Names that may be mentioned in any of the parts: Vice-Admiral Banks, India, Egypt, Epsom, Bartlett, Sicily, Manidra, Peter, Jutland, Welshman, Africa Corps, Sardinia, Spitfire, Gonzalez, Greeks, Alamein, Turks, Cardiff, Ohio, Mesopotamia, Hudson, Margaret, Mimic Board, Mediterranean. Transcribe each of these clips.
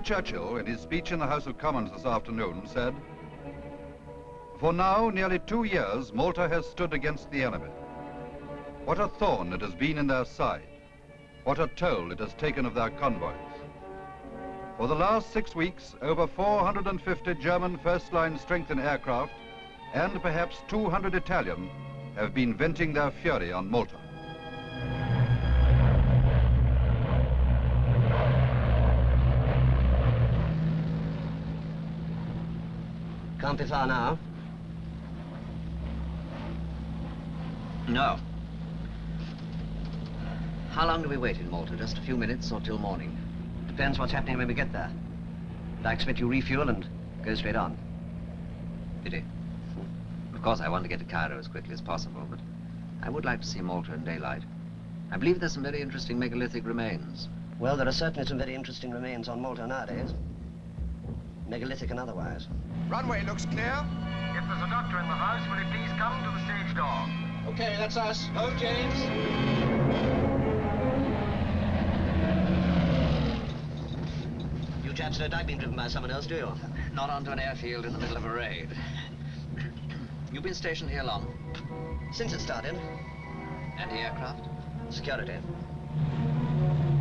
Mr. Churchill, in his speech in the House of Commons this afternoon, said, "For now, nearly 2 years, Malta has stood against the enemy. What a thorn it has been in their side. What a toll it has taken of their convoys. For the last 6 weeks, over 450 German first-line strength and aircraft, and perhaps 200 Italian, have been venting their fury on Malta." Can't be far now. No. How long do we wait in Malta? Just a few minutes or till morning? Depends what's happening when we get there. But I expect you refuel and go straight on. Pity. Of course, I want to get to Cairo as quickly as possible, but I would like to see Malta in daylight. I believe there's some very interesting megalithic remains. Well, there are certainly some very interesting remains on Malta nowadays. Megalithic and otherwise. Runway looks clear. If there's a doctor in the house, will he please come to the stage door? Okay, that's us. Oh, James. You chaps don't like being driven by someone else, do you? Not onto an airfield in the middle of a raid. You've been stationed here long? Since it started. Any aircraft? Security.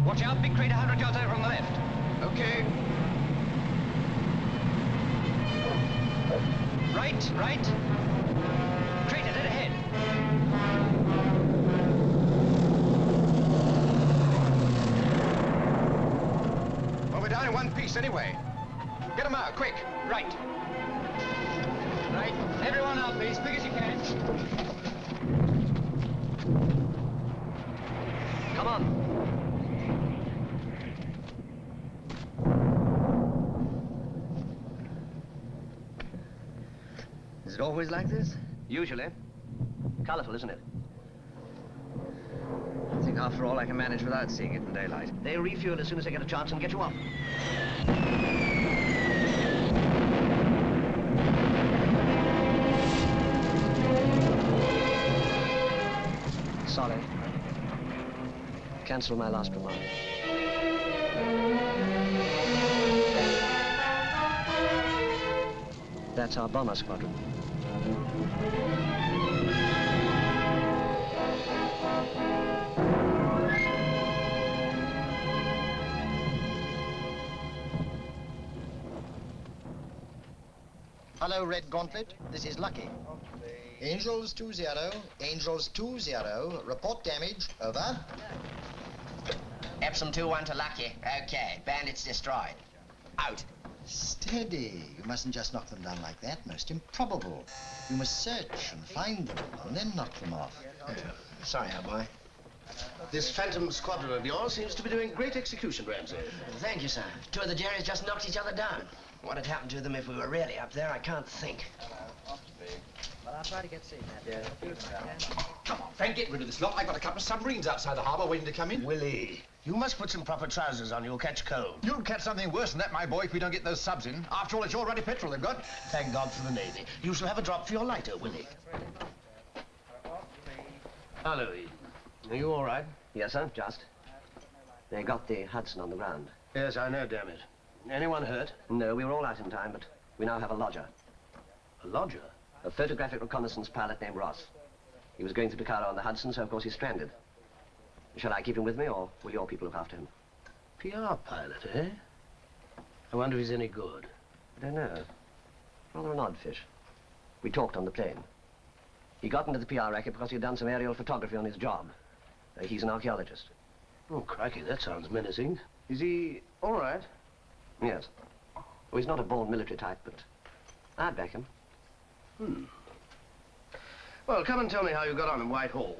Watch out, big crate 100 yards over on the left. Okay. Right. Crate it ahead. Down in one piece anyway. Get them out, quick. Right. Right. Everyone out, please. Big as you can. Come on. Is it always like this? Usually. Colorful, isn't it? I think after all I can manage without seeing it in daylight. They refuel as soon as they get a chance and get you up. Sorry. Cancel my last remark. That's our bomber squadron. Hello, Red Gauntlet. This is Lucky. Angels 2-0, Angels 2-0, report damage, over. Epsom 2-1 to Lucky. Okay, bandits destroyed. Out. Steady. You mustn't just knock them down like that, most improbable. You must search and find them and then knock them off. Oh, sorry, our boy. This phantom squadron of yours seems to be doing great execution, Ramsay. Thank you, sir. Two of the Jerrys just knocked each other down. What had happened to them if we were really up there, I can't think. Well, I'll try to get seen that. Yeah. Come on, Frank, get rid of this lot. I've got a couple of submarines outside the harbour waiting to come in. Willie, you must put some proper trousers on. You'll catch cold. You'll catch something worse than that, my boy, if we don't get those subs in. After all, it's all ready petrol they've got. Thank God for the Navy. You shall have a drop for your lighter, Willie. Hello, Eden. Are you all right? Yes, sir, just. They got the Hudson on the ground. Yes, I know, damn it. Anyone hurt? No, we were all out in time, but we now have a lodger. A lodger? A photographic reconnaissance pilot named Ross. He was going through to Cairo on the Hudson, so of course he's stranded. Shall I keep him with me, or will your people look after him? PR pilot, eh? I wonder if he's any good. I don't know. Rather an odd fish. We talked on the plane. He got into the PR racket because he'd done some aerial photography on his job. He's an archaeologist. Oh, crikey, that sounds menacing. Is he all right? Yes. Well, he's not a born military type, but I'd back him. Hmm. Well, come and tell me how you got on in Whitehall.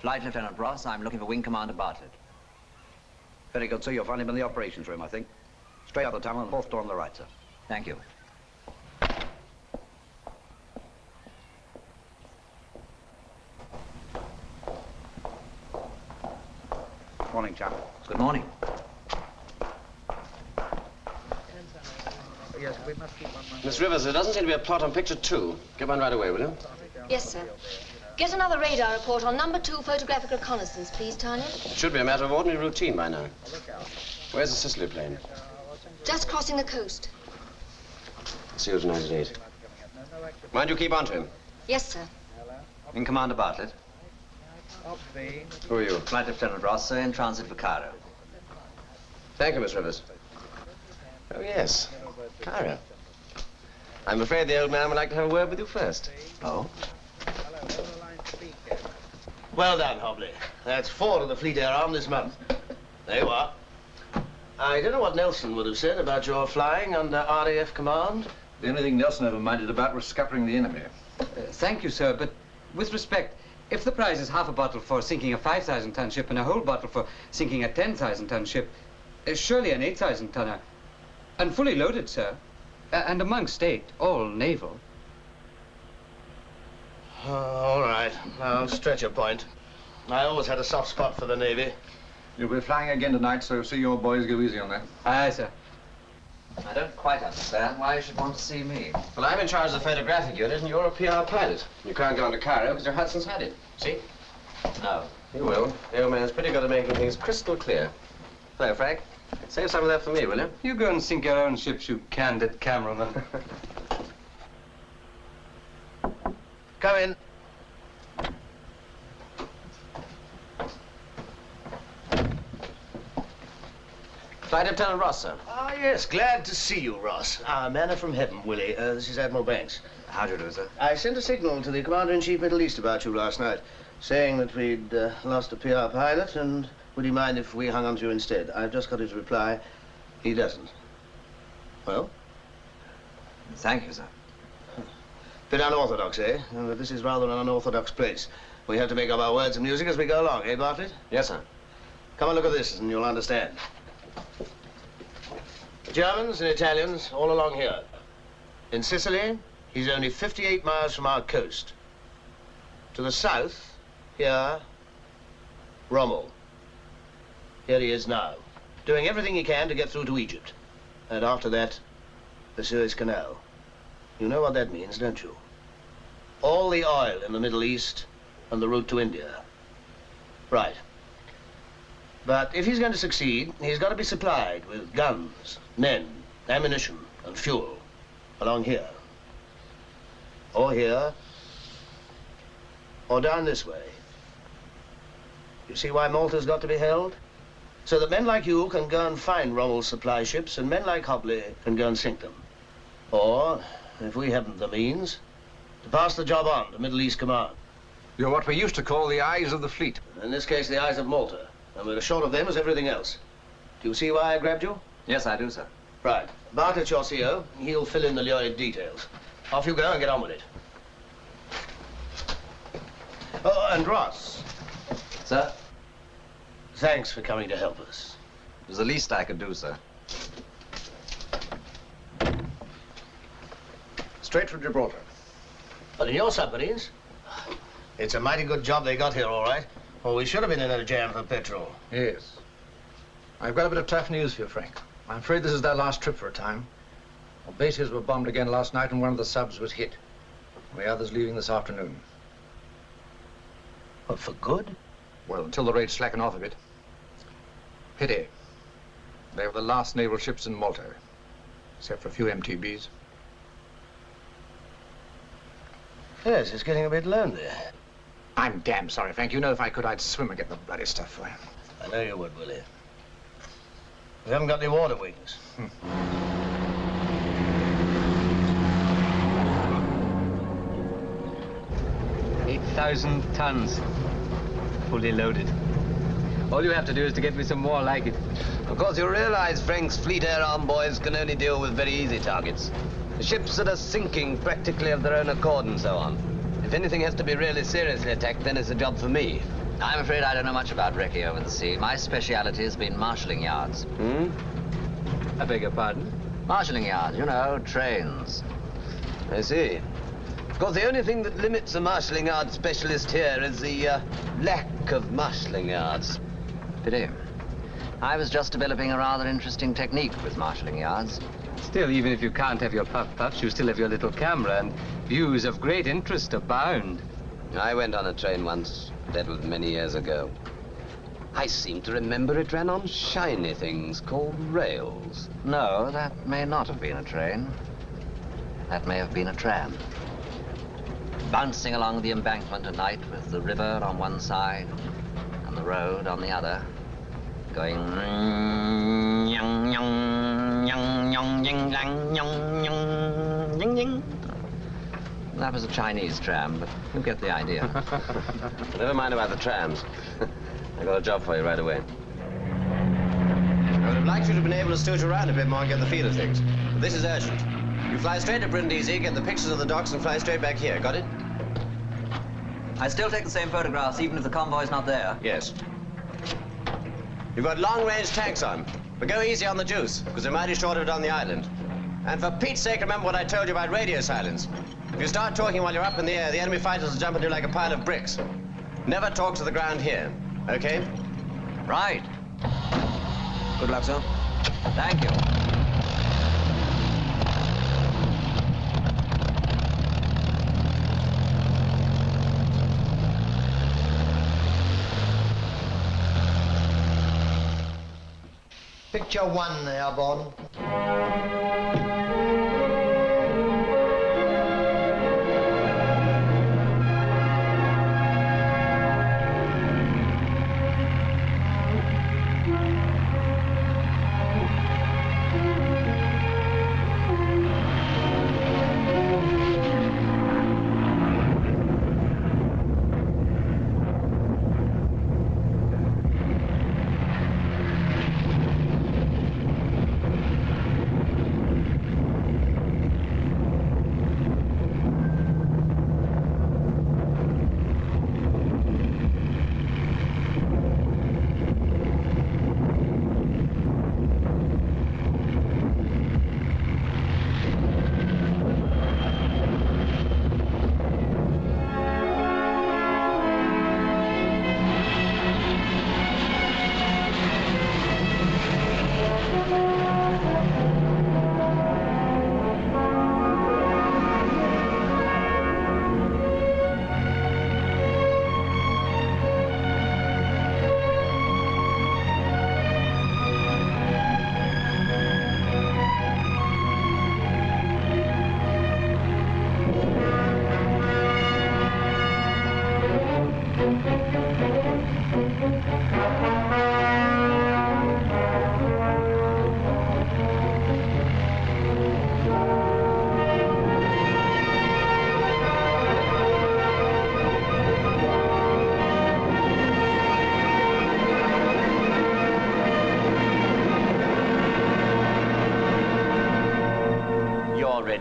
Flight Lieutenant Ross, I'm looking for Wing Commander Bartlett. Very good, sir. You'll find him in the operations room, I think. Straight out of the tunnel and fourth door on the right, sir. Thank you. Morning, chap. Good morning. Yes, we must keep one. Miss Rivers, there doesn't seem to be a plot on picture 2. Get one right away, will you? Yes, sir. Get another radar report on number 2 photographic reconnaissance, please, Tanya. It should be a matter of ordinary routine by now. Where's the Sicily plane? Just crossing the coast. See you tonight at 8. Mind you keep on to him. Yes, sir. In Commander Bartlett. Who are you? Flight Lieutenant Ross, sir, in transit for Cairo. Thank you, Miss Rivers. Oh, yes. Cairo. I'm afraid the old man would like to have a word with you first. Oh? Well done, Hobley. That's 4 of the fleet air arm this month. There you are. I don't know what Nelson would have said about your flying under RAF command. The only thing Nelson ever minded about was scuppering the enemy. Thank you, sir, but with respect, if the prize is half a bottle for sinking a 5,000-ton ship and a whole bottle for sinking a 10,000-ton ship, surely an 8,000-tonner, and fully loaded, sir, and among state, all naval. All right. Now, stretch your point. I always had a soft spot for the Navy. You'll be flying again tonight, so see your boys go easy on that. Aye, sir. I don't quite understand why you should want to see me. Well, I'm in charge of the photographic unit, and you're a PR pilot. You can't go on to Cairo because your Hudson's had it. See? No. You will. The old man's pretty good at making things crystal clear. Hello, Frank. Save some of that for me, will you? You go and sink your own ships, you candid cameraman. Come in. Flight Lieutenant Ross, sir. Ah, yes, glad to see you, Ross. Our manna from heaven, Willie. This is Admiral Banks. How do you do, sir? I sent a signal to the Commander-in-Chief Middle East about you last night, saying that we'd lost a PR pilot, and would he mind if we hung on to you instead? I've just got his reply. He doesn't. Well? Thank you, sir. Bit unorthodox, eh? But this is rather an unorthodox place. We have to make up our words and music as we go along, eh, Bartlett? Yes, sir. Come and look at this, and you'll understand. Germans and Italians all along here. In Sicily, he's only 58 miles from our coast. To the south, here, Rommel. Here he is now, doing everything he can to get through to Egypt. And after that, the Suez Canal. You know what that means, don't you? All the oil in the Middle East and the route to India. Right. But if he's going to succeed, he's got to be supplied with guns, men, ammunition, and fuel along here. Or here, or down this way. You see why Malta's got to be held? So that men like you can go and find Rommel's supply ships, and men like Hobley can go and sink them. Or, if we haven't the means, to pass the job on to Middle East Command. You're what we used to call the eyes of the fleet. In this case, the eyes of Malta. And we're as short of them as everything else. Do you see why I grabbed you? Yes, I do, sir. Right. Bartlett's your CO. He'll fill in the lurid details. Off you go and get on with it. Oh, and Ross. Sir? Thanks for coming to help us. It was the least I could do, sir. Straight from Gibraltar. But in your submarines? It's a mighty good job they got here, all right. Or we should have been in a jam for petrol. Yes. I've got a bit of tough news for you, Frank. I'm afraid this is their last trip for a time. Our bases were bombed again last night, and one of the subs was hit. The other's leaving this afternoon. But for good? Well, until the raids slacken off a bit. Pity. They were the last naval ships in Malta, except for a few MTBs. Yes, it's getting a bit lonely. I'm damn sorry, Frank. You know, if I could, I'd swim and get the bloody stuff for him. I know you would, Willie. We haven't got any water wings. Hmm. 8,000 tons, fully loaded. All you have to do is to get me some more like it. Of course, you realize Frank's fleet air arm boys can only deal with very easy targets. The ships that are sinking practically of their own accord and so on. If anything has to be really seriously attacked, then it's a job for me. I'm afraid I don't know much about recce over the sea. My speciality has been marshalling yards. Hmm? I beg your pardon? Marshalling yards, you know, trains. I see. Of course, the only thing that limits a marshalling yard specialist here is the lack of marshalling yards. Pity. I was just developing a rather interesting technique with marshalling yards. Still, even if you can't have your puff-puffs, you still have your little camera, and views of great interest abound. I went on a train once. That was many years ago. I seem to remember it ran on shiny things called rails. No, that may not have been a train. That may have been a tram. Bouncing along the embankment at night with the river on one side and the road on the other, going... That was a Chinese tram, but you get the idea. Never mind about the trams. I got a job for you right away. I would have liked you to have been able to stoot around a bit more and get the feel of things. But this is urgent. You fly straight to Brindisi, get the pictures of the docks, and fly straight back here. Got it? I still take the same photographs, even if the convoy's not there. Yes. You've got long-range tanks on, but go easy on the juice, because they're mighty short of it on the island. And for Pete's sake, remember what I told you about radio silence. If you start talking while you're up in the air, the enemy fighters will jump at you like a pile of bricks. Never talk to the ground here, okay? Right. Good luck, sir. Thank you. Picture one there, Bon.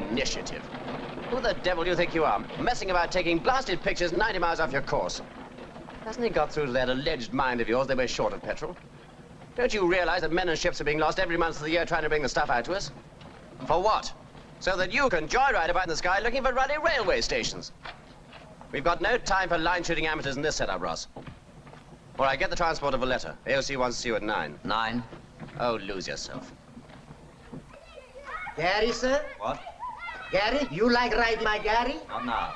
Initiative. Who the devil do you think you are? Messing about taking blasted pictures 90 miles off your course. Hasn't he got through to that alleged mind of yours that we're short of petrol? Don't you realize that men and ships are being lost every month of the year trying to bring the stuff out to us? For what? So that you can joyride about in the sky looking for ruddy railway stations. We've got no time for line-shooting amateurs in this setup, Ross. All right, get the transport of a letter. AOC wants to see you at 9. 9? Oh, lose yourself. Gary, sir? What? Gary, you like riding my Gary? Not now.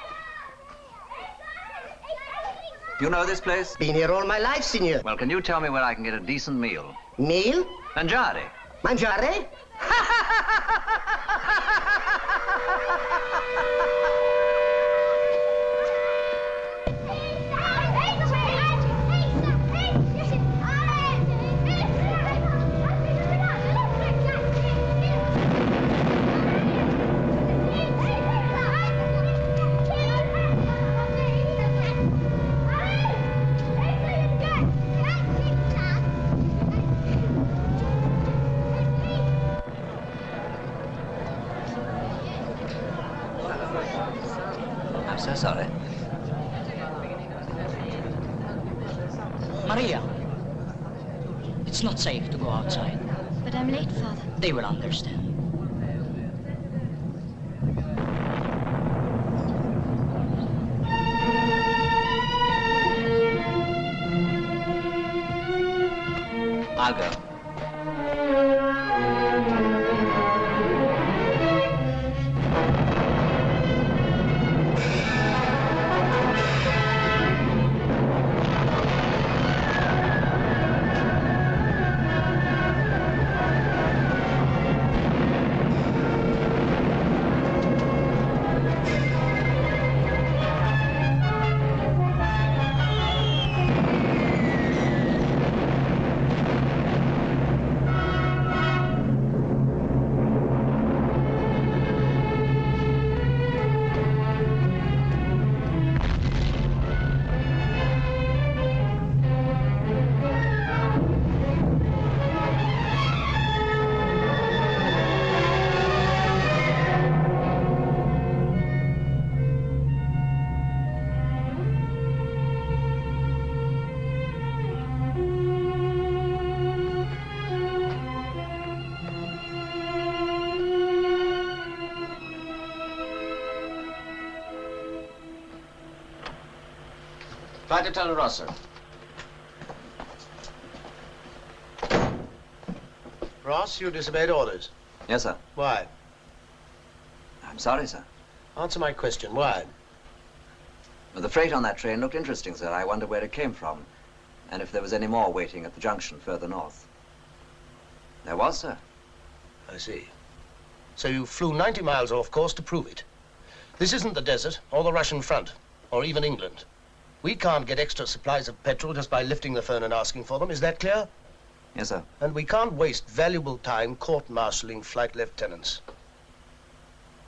Do you know this place? Been here all my life, senor. Well, can you tell me where I can get a decent meal? Meal? Mangiare. Mangiare? Maria, it's not safe to go outside. But I'm late, Father. They will understand. I'll go. Try to tell Ross, sir. Ross, you disobeyed orders. Yes, sir. Why? I'm sorry, sir. Answer my question. Why? Well, the freight on that train looked interesting, sir. I wonder where it came from, and if there was any more waiting at the junction further north. There was, sir. I see. So you flew 90 miles off course to prove it. This isn't the desert, or the Russian front, or even England. We can't get extra supplies of petrol just by lifting the phone and asking for them. Is that clear? Yes, sir. And we can't waste valuable time court-martialing flight lieutenants.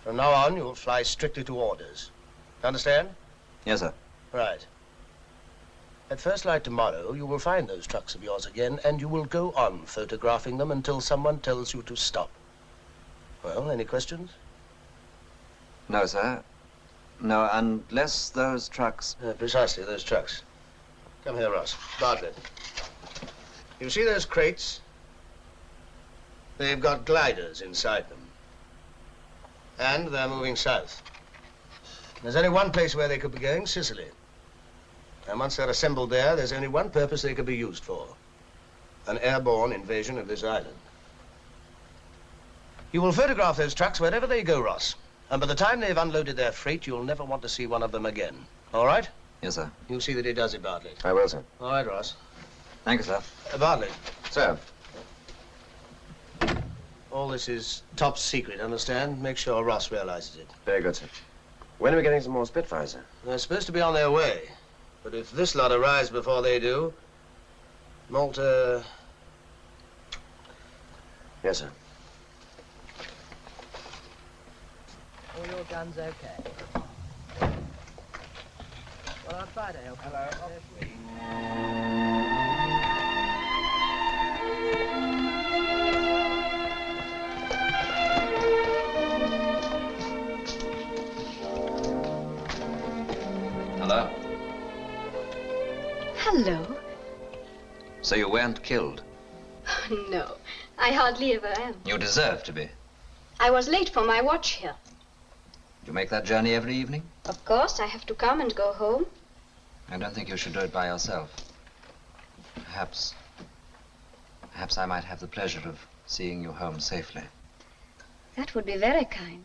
From now on, you'll fly strictly to orders. Understand? Yes, sir. Right. At first light tomorrow, you will find those trucks of yours again, and you will go on photographing them until someone tells you to stop. Well, any questions? No, sir. No, unless those trucks... precisely, those trucks. Come here, Ross. Bartlett. You see those crates? They've got gliders inside them. And they're moving south. There's only one place where they could be going, Sicily. And once they're assembled there, there's only one purpose they could be used for. An airborne invasion of this island. You will photograph those trucks wherever they go, Ross. And by the time they've unloaded their freight, you'll never want to see one of them again. All right? Yes, sir. You see that he does it, Bartlett. I will, sir. All right, Ross. Thank you, sir. Bartlett. Sir. All this is top secret, understand? Make sure Ross realizes it. Very good, sir. When are we getting some more Spitfires, sir? They're supposed to be on their way. But if this lot arrives before they do, Malta... Yes, sir. All your guns okay? Well, I'll try to help you. Hello. Hello. Hello. So you weren't killed? Oh, no. I hardly ever am. You deserve to be. I was late for my watch here. You make that journey every evening? Of course, I have to come and go home. I don't think you should do it by yourself. Perhaps I might have the pleasure of seeing you home safely. That would be very kind.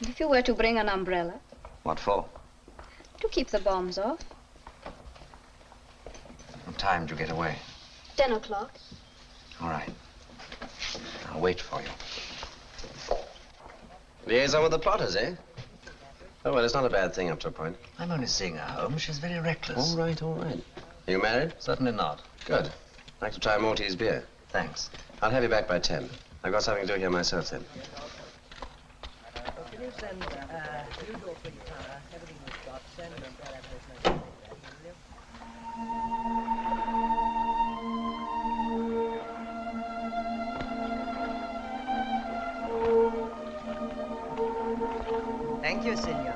And if you were to bring an umbrella? What for? To keep the bombs off. What time do you get away? 10 o'clock. All right. I'll wait for you. Liaison with the plotters, eh? Oh, well, it's not a bad thing up to a point. I'm only seeing her home. She's very reckless. All right, all right. Are you married? Certainly not. Good. I'd like to try Maltese beer. Thanks. I'll have you back by 10. I've got something to do here myself, then. Thank you, senor.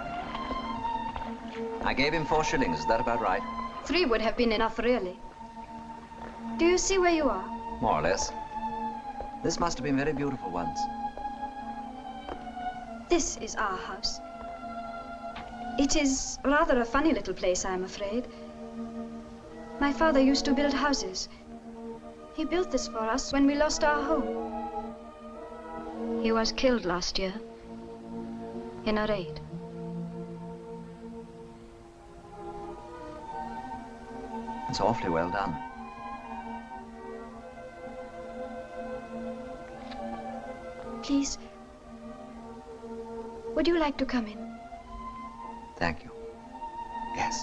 I gave him 4 shillings. Is that about right? 3 would have been enough, really. Do you see where you are? More or less. This must have been very beautiful once. This is our house. It is rather a funny little place, I'm afraid. My father used to build houses. He built this for us when we lost our home. He was killed last year in a raid. It's awfully well done. Please, would you like to come in? Thank you. Yes.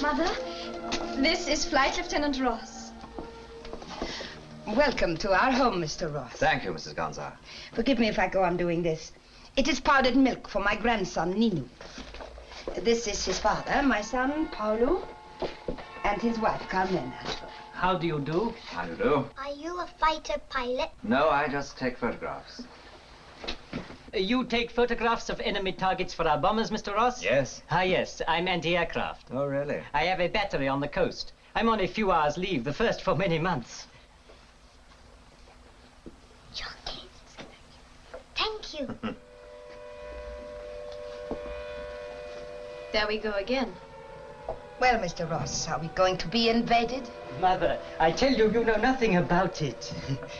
Mother, this is Flight Lieutenant Ross. Welcome to our home, Mr. Ross. Thank you, Mrs. Gonzalez. Forgive me if I go on doing this. It is powdered milk for my grandson, Ninu. This is his father, my son, Paolo, and his wife, Carmela. How do you do? How do you do? Are you a fighter pilot? No, I just take photographs. You take photographs of enemy targets for our bombers, Mr. Ross? Yes. Ah, yes. I'm anti-aircraft. Oh, really? I have a battery on the coast. I'm on a few hours leave, the first for many months. Jockeys. Thank you. There we go again. Well, Mr. Ross, are we going to be invaded? Mother, I tell you, you know nothing about it.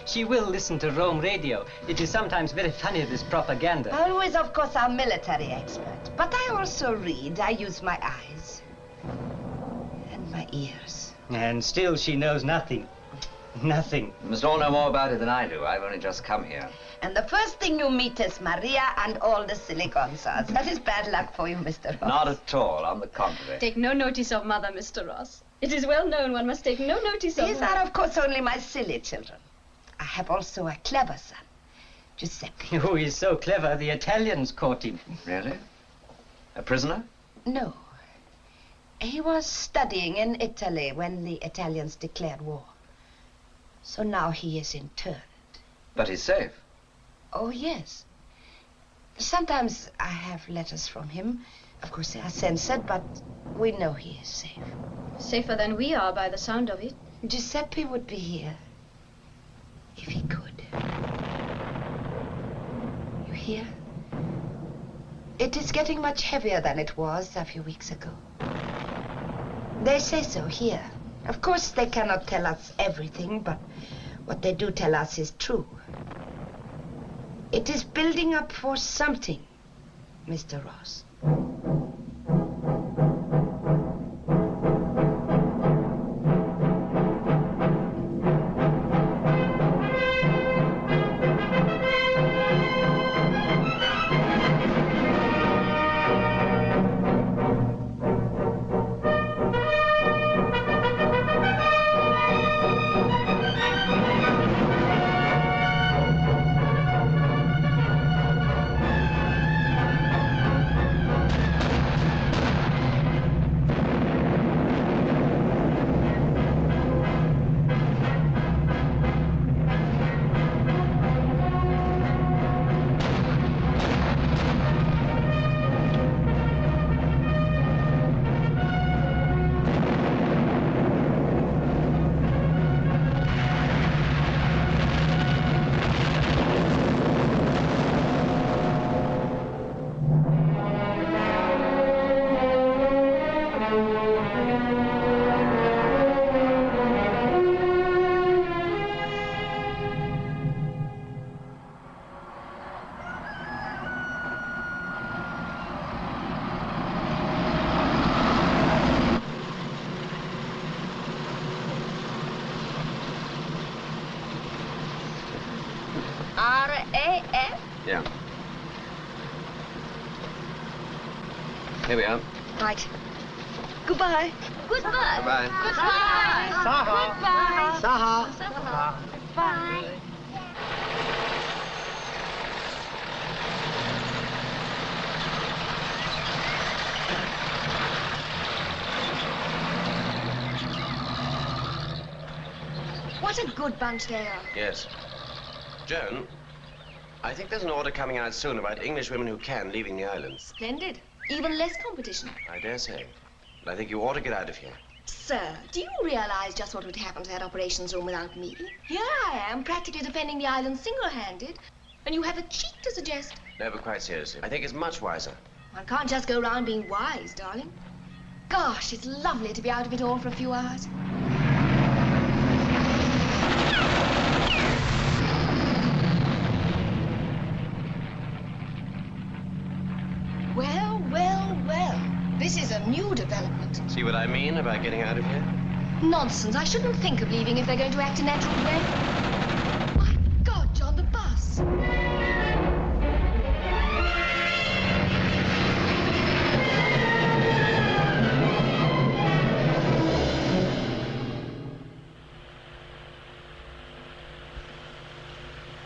She will listen to Rome radio. It is sometimes very funny, this propaganda. Paolo is, of course, our military expert. But I also read. I use my eyes and my ears. And still she knows nothing. Nothing. You must all know more about it than I do. I've only just come here. And the first thing you meet is Maria and all the silly Gonzalez. That is bad luck for you, Mr. Ross. Not at all, on the contrary. Take no notice of Mother, Mr. Ross. It is well known one must take no notice of her. These are, of course, only my silly children. I have also a clever son, Giuseppe. Oh, he's so clever, the Italians caught him. Really? A prisoner? No. He was studying in Italy when the Italians declared war. So now he is interned. But he's safe. Oh, yes. Sometimes I have letters from him. Of course, they are censored, but we know he is safe. Safer than we are, by the sound of it. Giuseppe would be here if he could. You hear? It is getting much heavier than it was a few weeks ago. They say so here. Of course, they cannot tell us everything, but what they do tell us is true. It is building up for something, Mr. Ross. Here we are. Right. Goodbye. Goodbye. Goodbye. Goodbye. Saha. Goodbye. Saha. Saha. Goodbye. What What a good bunch they are. Yes. Joan, I think there's an order coming out soon about English women who can leaving the island. Splendid. Even less competition. I dare say. But I think you ought to get out of here. Sir, do you realize just what would happen to that operations room without me? Here I am, practically defending the island single-handed, and you have the cheek to suggest... No, but quite seriously, I think it's much wiser. One can't just go around being wise, darling. Gosh, it's lovely to be out of it all for a few hours. Well, well, well. This is a new development. See what I mean about getting out of here? Nonsense. I shouldn't think of leaving if they're going to act in a natural way. My God, John, the bus!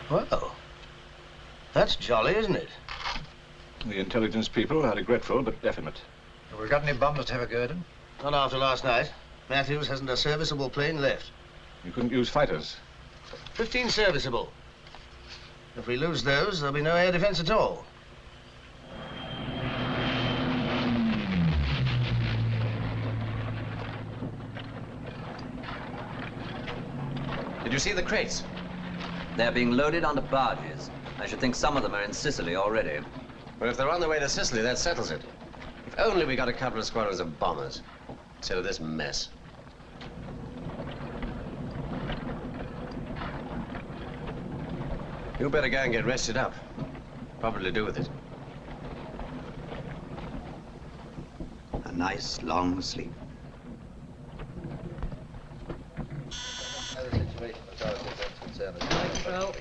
Well, that's jolly, isn't it? The intelligence people are regretful but definite. Have we got any bombers to have a go at them? Not after last night. Matthews hasn't a serviceable plane left. You couldn't use fighters. 15 serviceable. If we lose those, there'll be no air defense at all. Did you see the crates? They're being loaded onto barges. I should think some of them are in Sicily already. Well, if they're on their way to Sicily, that settles it. If only we got a couple of squadrons of bombers instead of this mess. You better go and get rested up. Probably do with it. A nice long sleep. Well,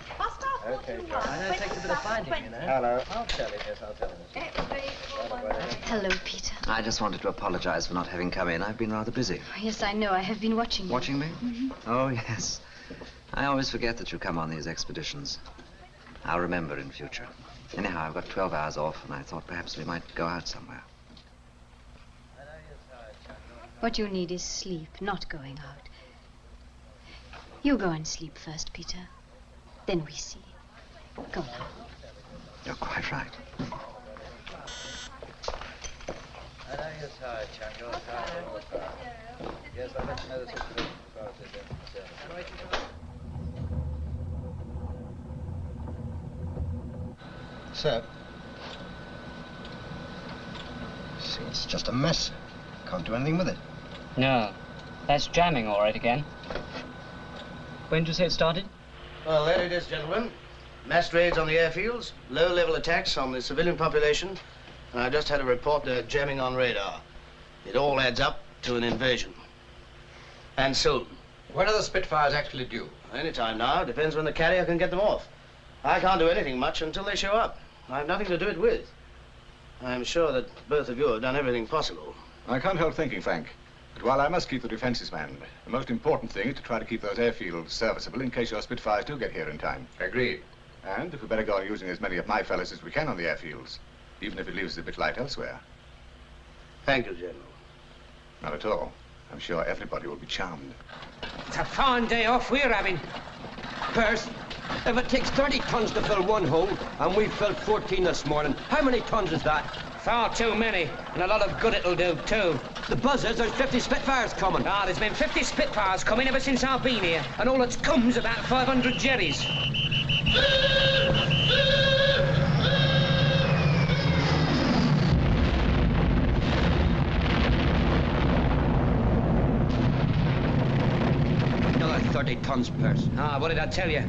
okay, I takes a bit of finding, you know. Hello. I'll tell him this, I'll tell him this. Hello, Peter. I just wanted to apologize for not having come in. I've been rather busy. Oh, yes, I know. I have been watching you. Watching me? Mm-hmm. Oh, yes. I always forget that you come on these expeditions. I'll remember in future. Anyhow, I've got 12 hours off, and I thought perhaps we might go out somewhere. What you need is sleep, not going out. You go and sleep first, Peter. Then we see. Go now. You're quite right. Sir. See, it's just a mess. Can't do anything with it. No. That's jamming all right again. When did you say it started? Well, there it is, gentlemen. Mass raids on the airfields, low-level attacks on the civilian population, and I just had a report they're jamming on radar. It all adds up to an invasion. And soon. When are the Spitfires actually due? Any time now. Depends when the carrier can get them off. I can't do anything much until they show up. I have nothing to do it with. I'm sure that both of you have done everything possible. I can't help thinking, Frank. But while I must keep the defences manned, the most important thing is to try to keep those airfields serviceable in case your Spitfires do get here in time. Agreed. And if we better go on using as many of my fellas as we can on the airfields, even if it leaves us a bit light elsewhere. Thank you, General. Not at all. I'm sure everybody will be charmed. It's a fine day off we're having. First, if it takes 30 tons to fill one hole, and we've filled 14 this morning, how many tons is that? Far too many, and a lot of good it'll do, too. The buzzers, there's 50 Spitfires coming. Ah, there's been 50 Spitfires coming ever since I've been here, and all that's come's about 500 jerrys. Another 30 tons, Perce. Ah, what did I tell you?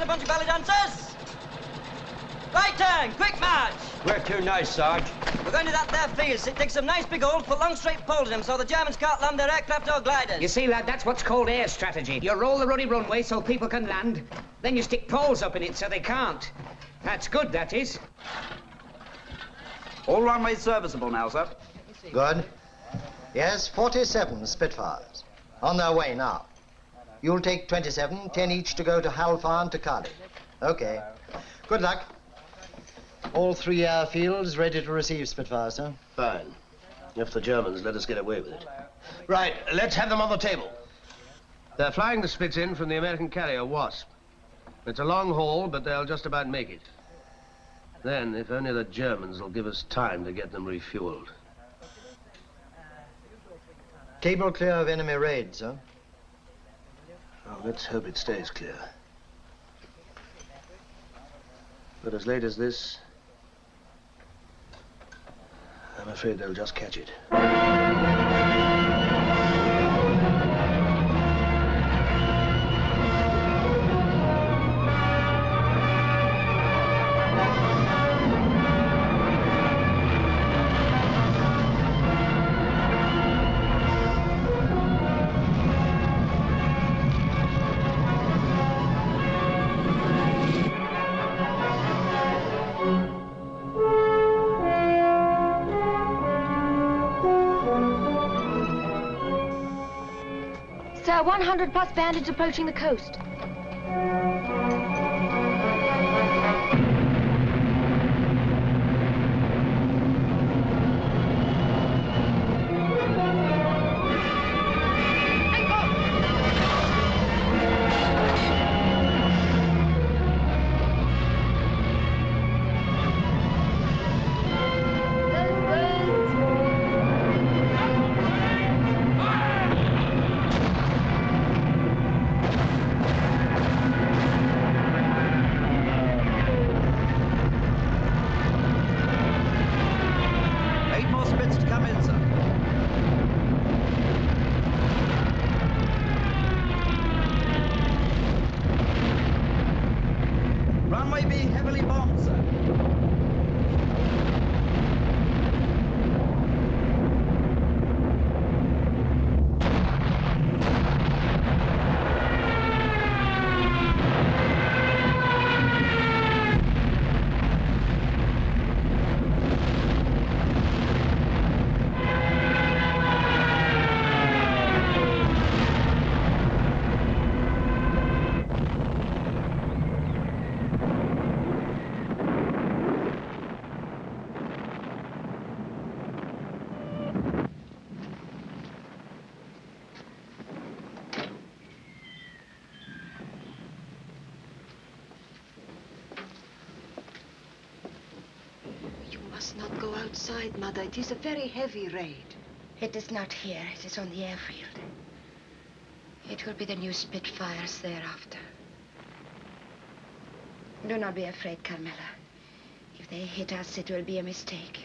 that a bunch of ballet dancers? Right turn, quick march. We're too nice, Sarge. We're going to that there fierce. It digs some nice big holes, put long straight poles in them so the Germans can't land their aircraft or gliders. You see, lad, that's what's called air strategy. You roll the ruddy runway so people can land, then you stick poles up in it so they can't. That's good, that is. All runways serviceable now, sir. Good. Yes, 47 Spitfires. On their way now. You'll take 27, 10 each to go to Halfa and to Cardiff. Okay. Good luck. All three airfields ready to receive Spitfire, sir. Fine. If the Germans let us get away with it. Right, let's have them on the table. They're flying the Spits in from the American carrier, Wasp. It's a long haul, but they'll just about make it. Then, if only the Germans will give us time to get them refueled. Cable clear of enemy raids, sir. Oh, let's hope it stays clear. But as late as this, I'm afraid they'll just catch it. Sir, 100 plus bandits approaching the coast. Outside, Mother, it is a very heavy raid. It is not here, it is on the airfield. It will be the new Spitfires thereafter. Do not be afraid, Carmela. If they hit us, it will be a mistake.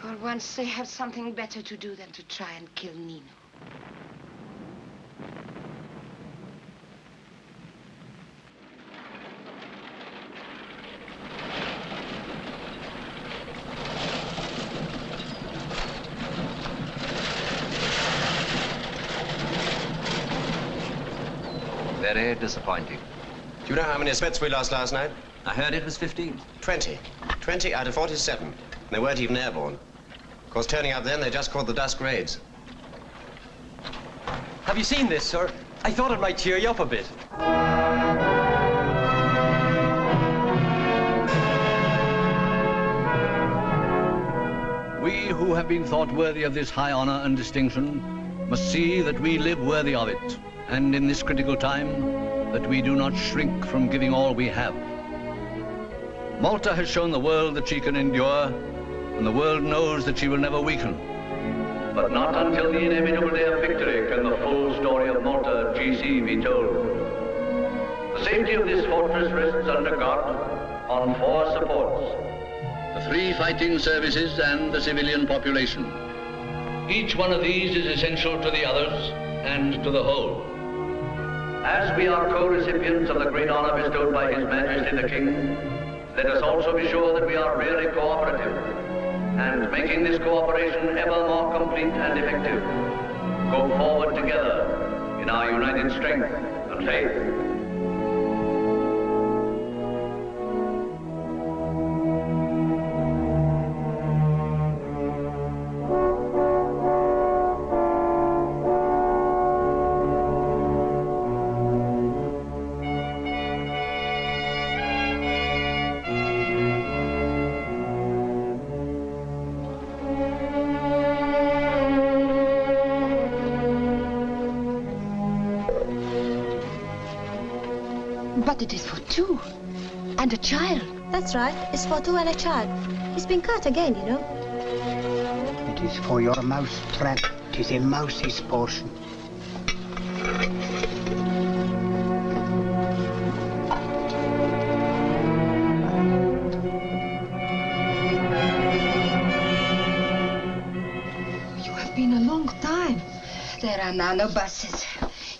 For once, they have something better to do than to try and kill Nino. Very disappointing. Do you know how many Spets we lost last night? I heard it was 15. 20. 20 out of 47. And they weren't even airborne. Of course, turning up then, they just called the dusk raids. Have you seen this, sir? I thought it might cheer you up a bit. We who have been thought worthy of this high honor and distinction must see that we live worthy of it. And in this critical time, that we do not shrink from giving all we have. Malta has shown the world that she can endure, and the world knows that she will never weaken. But not until the inevitable day of victory can the full story of Malta, GC, be told. The safety of this fortress rests under God on four supports: the three fighting services and the civilian population. Each one of these is essential to the others and to the whole. As we are co-recipients of the great honor bestowed by His Majesty the King, let us also be sure that we are really cooperative and making this cooperation ever more complete and effective. Go forward together in our united strength and faith. But it is for two, and a child. That's right, it's for two and a child. He's been caught again, you know. It is for your mouse trap. It is a mouse's portion. You have been a long time. There are now no buses.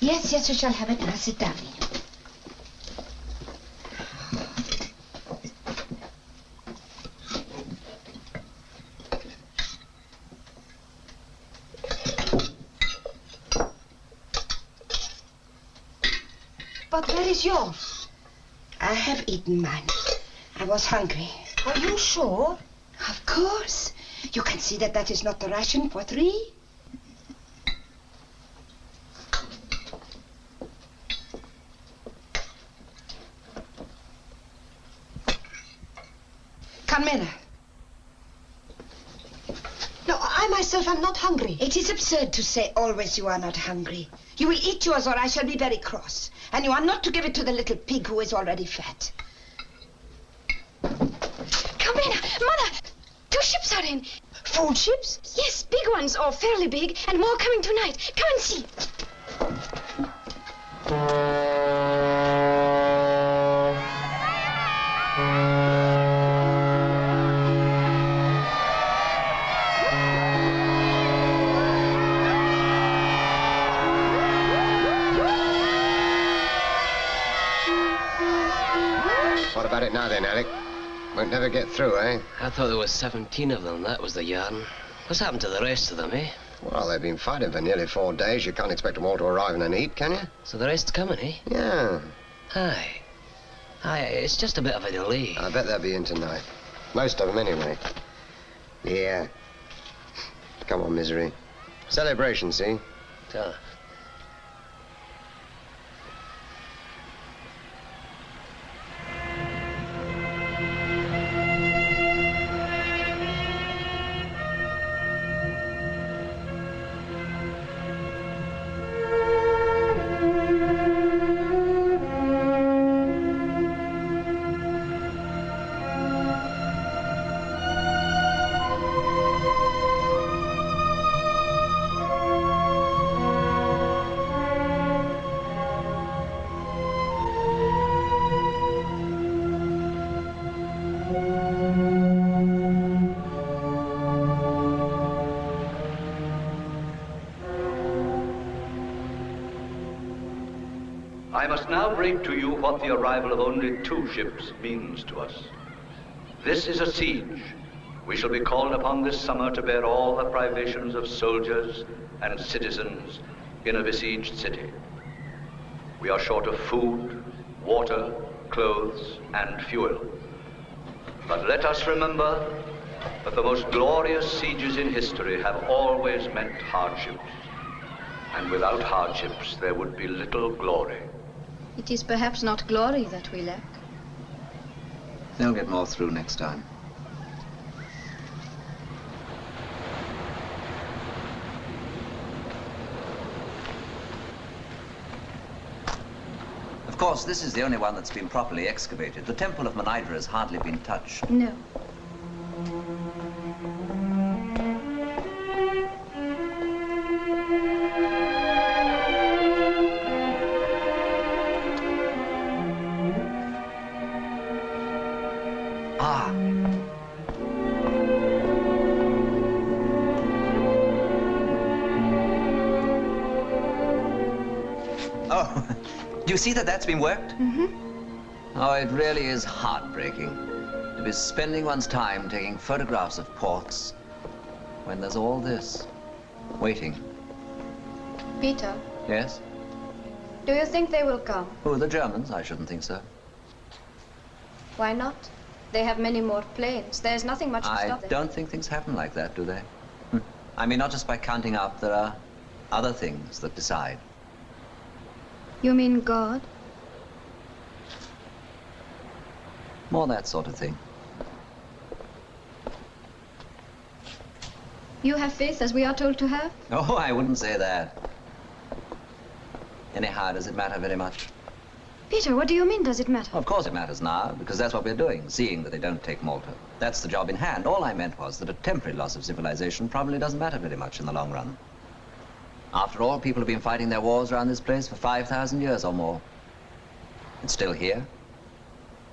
Yes, yes, you shall have it. Now sit down. But where is yours? I have eaten mine. I was hungry. Are you sure? Of course. You can see that that is not the ration for three. Carmela. No, I myself am not hungry. It is absurd to say always you are not hungry. You will eat yours or I shall be very cross. And you are not to give it to the little pig who is already fat. Come in, Mother! Two ships are in. Full ships? Yes, big ones, or fairly big, and more coming tonight. Come and see. Never get through, eh? I thought there was 17 of them. That was the yarn. What's happened to the rest of them, eh? Well, they've been fighting for nearly 4 days. You can't expect them all to arrive in a heap, can you? So the rest's coming, eh? Yeah. Aye. Aye, it's just a bit of a delay. I bet they'll be in tonight. Most of them, anyway. Yeah. Come on, misery. Celebration, see? Ah. I must now break to you what the arrival of only 2 ships means to us. This is a siege. We shall be called upon this summer to bear all the privations of soldiers and citizens in a besieged city. We are short of food, water, clothes, and fuel. But let us remember that the most glorious sieges in history have always meant hardships. And without hardships, there would be little glory. It is perhaps not glory that we lack. They'll get more through next time. Of course, this is the only one that's been properly excavated. The temple of Manidra has hardly been touched. No. you see that that's been worked? Mm-hmm. Oh, it really is heartbreaking to be spending one's time taking photographs of ports when there's all this waiting. Peter. Yes? Do you think they will come? Oh, the Germans? I shouldn't think so. Why not? They have many more planes. There's nothing much to stop them. I don't think things happen like that, do they? I mean, not just by counting up. There are other things that decide. You mean God? More that sort of thing. You have faith, as we are told to have? Oh, I wouldn't say that. Anyhow, does it matter very much? Peter, what do you mean, does it matter? Of course it matters now, because that's what we're doing, seeing that they don't take Malta. That's the job in hand. All I meant was that a temporary loss of civilization probably doesn't matter very much in the long run. After all, people have been fighting their wars around this place for 5,000 years or more. It's still here.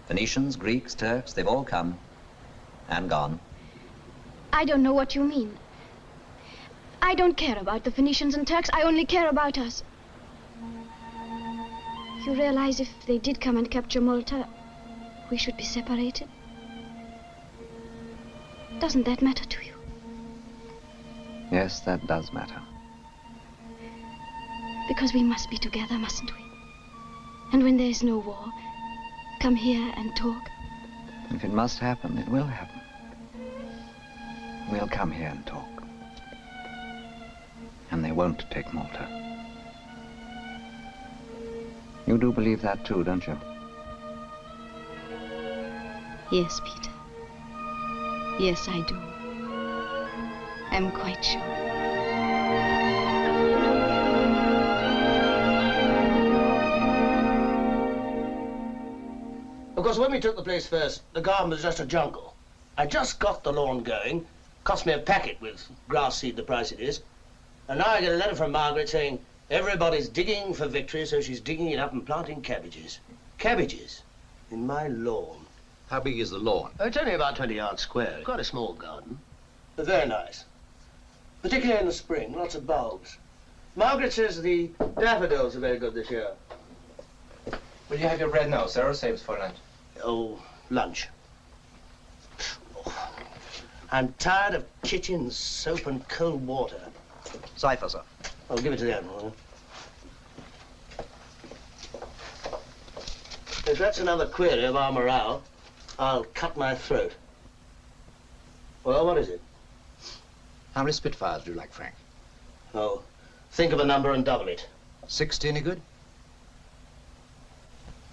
Phoenicians, Greeks, Turks, they've all come and gone. I don't know what you mean. I don't care about the Phoenicians and Turks. I only care about us. You realize if they did come and capture Malta, we should be separated? Doesn't that matter to you? Yes, that does matter. Because we must be together, mustn't we? And when there is no war, come here and talk. If it must happen, it will happen. We'll come here and talk. And they won't take Malta. You do believe that too, don't you? Yes, Peter. Yes, I do. I'm quite sure. Because when we took the place first, the garden was just a jungle. I just got the lawn going. Cost me a packet with grass seed, the price it is. And now I get a letter from Margaret saying, everybody's digging for victory, so she's digging it up and planting cabbages. Cabbages in my lawn. How big is the lawn? Oh, it's only about 20 yards square. Quite a small garden. But very nice. Particularly in the spring, lots of bulbs. Margaret says the daffodils are very good this year. Will you have your bread now, sir, or save it for lunch? Oh, lunch. Oh, I'm tired of kitchen soap and cold water. Cipher, sir. I'll give it to the Admiral. If that's another query of our morale, I'll cut my throat. Well, what is it? How many Spitfires do you like, Frank? Oh, think of a number and double it. 60 any good?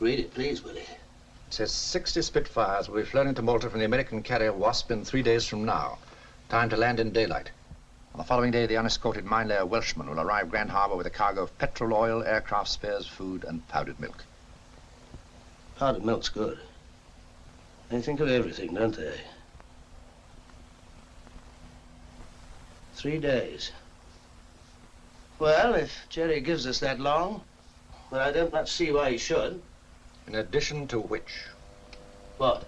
Read it, please, Willie. It says 60 Spitfires will be flown into Malta from the American carrier Wasp in 3 days from now. Time to land in daylight. On the following day, the unescorted mine layer Welshman will arrive Grand Harbor with a cargo of petrol oil, aircraft spares, food, and powdered milk. Powdered milk's good. They think of everything, don't they? 3 days. Well, if Jerry gives us that long, well, I don't much see why he should. In addition to which? What?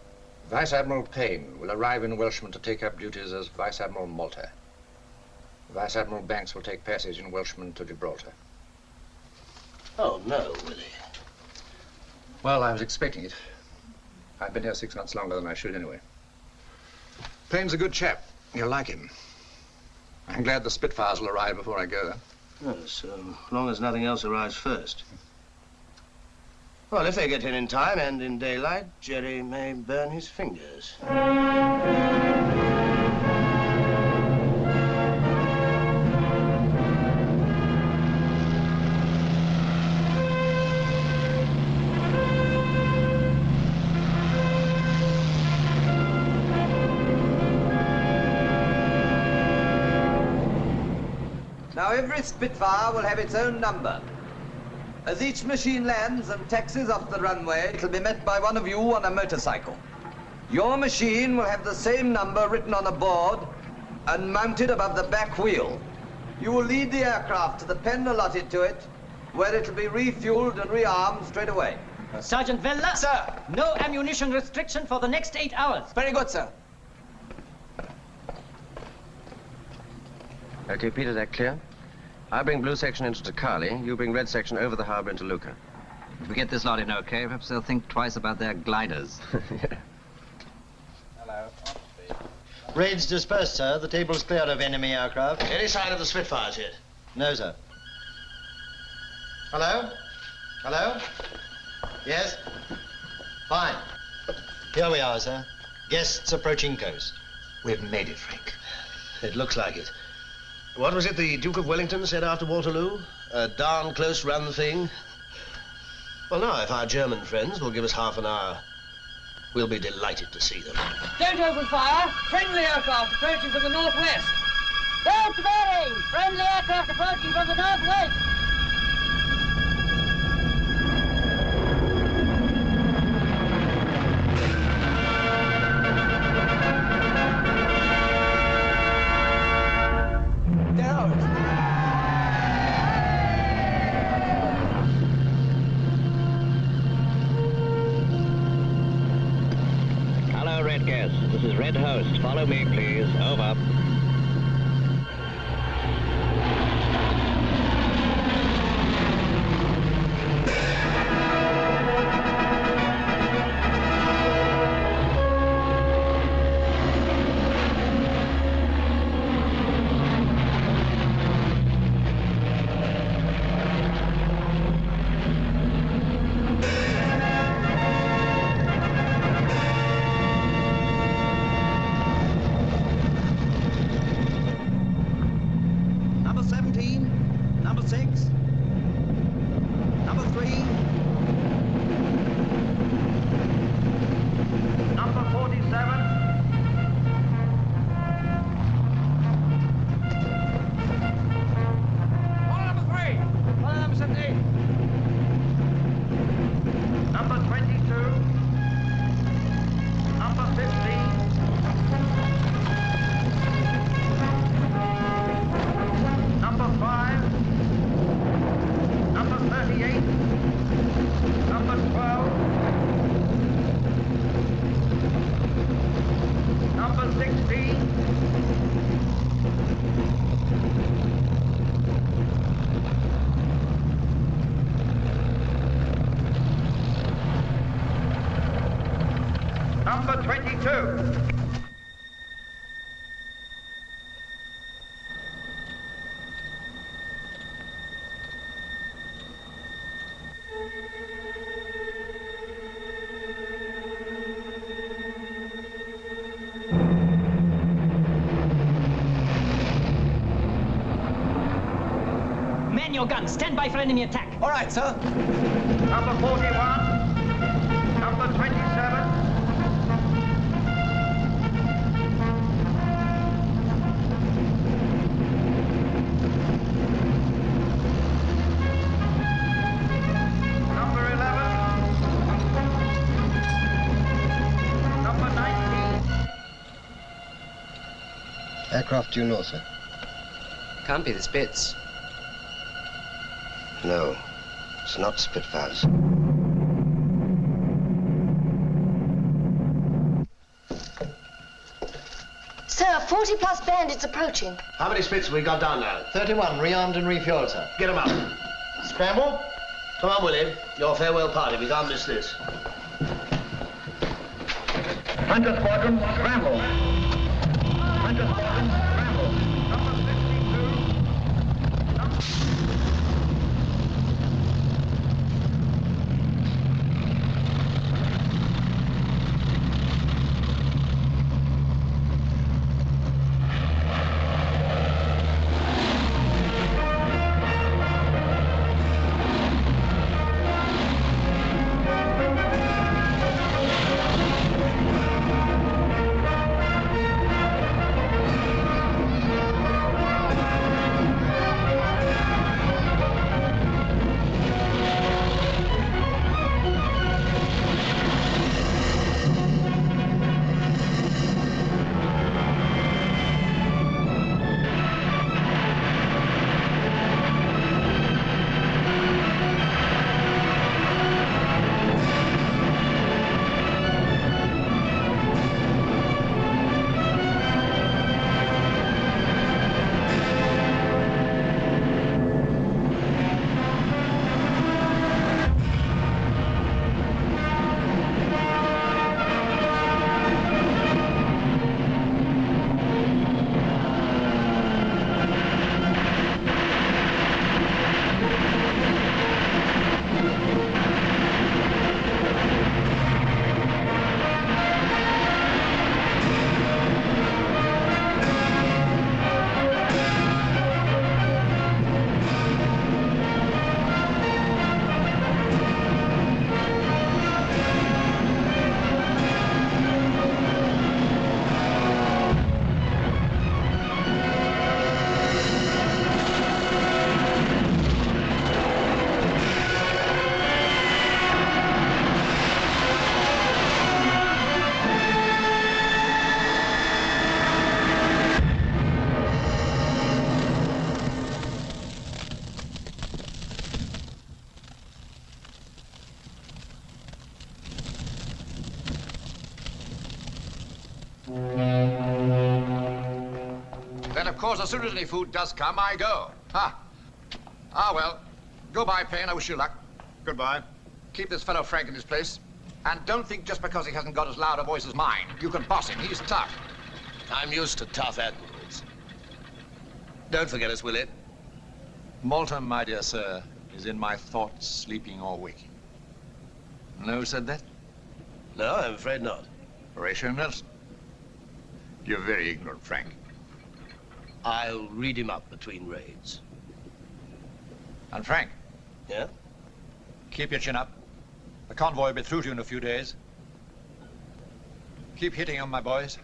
Vice-Admiral Payne will arrive in Welshman to take up duties as Vice-Admiral Malta. Vice-Admiral Banks will take passage in Welshman to Gibraltar. Oh, no, Willie. Well, I was expecting it. I've been here 6 months longer than I should anyway. Payne's a good chap. You'll like him. I'm glad the Spitfires will arrive before I go. Yes, as long as nothing else arrives first. Well, if they get in time and in daylight, Jerry may burn his fingers. Every Spitfire will have its own number. As each machine lands and taxis off the runway, it'll be met by one of you on a motorcycle. Your machine will have the same number written on a board and mounted above the back wheel. You will lead the aircraft to the pen allotted to it, where it'll be refueled and rearmed straight away. Sergeant Vella? Sir! No ammunition restriction for the next 8 hours. Very good, sir. Okay, Peter, is that clear? I bring blue section into Takali, you bring red section over the harbour into Lucca. If we get this lot in okay, perhaps they'll think twice about their gliders. Yeah. Hello. Raids dispersed, sir. The table's cleared of enemy aircraft. Any sign of the Spitfires yet? No, sir. Hello? Hello? Yes? Fine. Here we are, sir. Guests approaching coast. We've made it, Frank. It looks like it. What was it the Duke of Wellington said after Waterloo? A darn close run thing. Well, now, if our German friends will give us half an hour, we'll be delighted to see them. Don't open fire. Friendly aircraft approaching from the northwest. Don't worry. Friendly aircraft approaching from the northwest. Follow me, please. Over. Guns, stand by for enemy attack. All right, sir. Number 41, number 27, number 11, number 19. Aircraft due north, sir. Can't be the Spits. No, it's not Spitfires. Sir, 40 plus bandits approaching. How many Spits have we got down now? 31, rearmed and refueled, sir. Get them up. Scramble? Come on, Willie. Your farewell party. We can't miss this. Hunter Squadron, scramble. Hunter Squadron, scramble. Number 52. of course, as soon as any food does come, I go. Ha! Ah, well. Goodbye, Payne. I wish you luck. Goodbye. Keep this fellow Frank in his place. And don't think just because he hasn't got as loud a voice as mine, you can boss him. He's tough. I'm used to tough admirals. Don't forget us, will it? Malta, my dear sir, is in my thoughts, sleeping or waking. No, who said that? No, I'm afraid not. Horatio Nelson. You're very ignorant, Frank. I'll read him up between raids. And Frank? Yeah? Keep your chin up. The convoy will be through to you in a few days. Keep hitting them, my boys.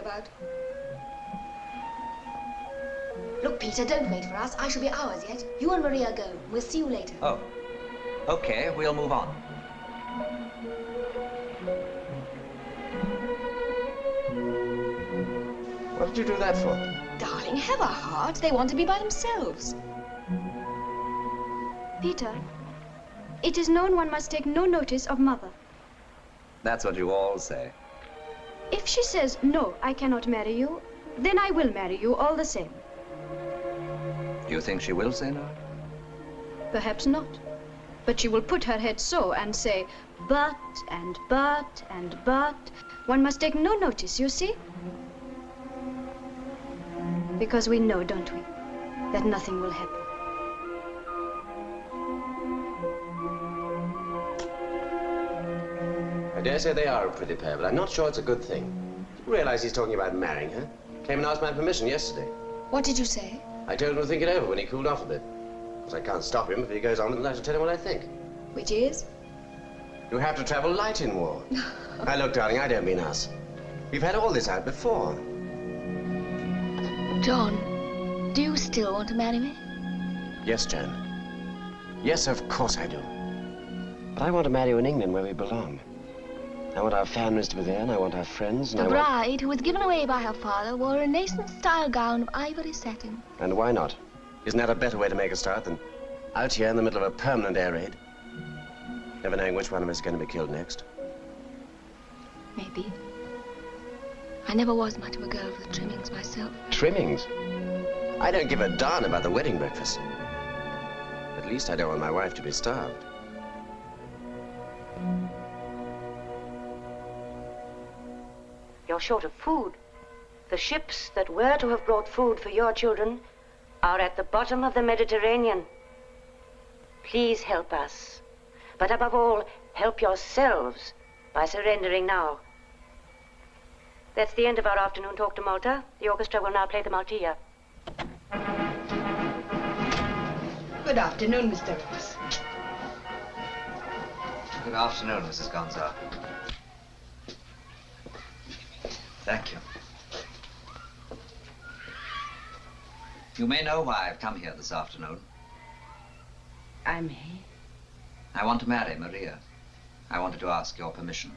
About. Look, Peter, don't wait for us. I shall be ours yet. You and Maria go. We'll see you later. Oh. Okay, we'll move on. What did you do that for? Darling, have a heart. They want to be by themselves. Peter, it is known one must take no notice of mother. That's what you all say. If she says, no, I cannot marry you, then I will marry you all the same. You think she will say no? Perhaps not. But she will put her head so and say, but, and but, and but. One must take no notice, you see? Because we know, don't we, that nothing will happen. I dare say they are a pretty pair, but I'm not sure it's a good thing. You realize he's talking about marrying her? Came and asked my permission yesterday. What did you say? I told him to think it over when he cooled off a bit. Because I can't stop him if he goes on, then I shall tell him what I think. Which is? You have to travel light in war. Now look, darling, I don't mean us. We've had all this out before. John, do you still want to marry me? Yes, Jan. Yes, of course I do. But I want to marry you in England where we belong. I want our families to be there, and I want our friends, and the bride, who was given away by her father, wore a Renaissance-style gown of ivory satin. And why not? Isn't that a better way to make a start than out here in the middle of a permanent air raid? Never knowing which one of us is going to be killed next. Maybe. I never was much of a girl for the trimmings myself. Trimmings? I don't give a darn about the wedding breakfast. At least I don't want my wife to be starved. You're short of food. The ships that were to have brought food for your children are at the bottom of the Mediterranean. Please help us. But above all, help yourselves by surrendering now. That's the end of our afternoon talk to Malta. The orchestra will now play the Maltese. Good afternoon, Mr. Ross. Good afternoon, Mrs. Gonzalez. Thank you. You may know why I've come here this afternoon. I may? I want to marry Maria. I wanted to ask your permission.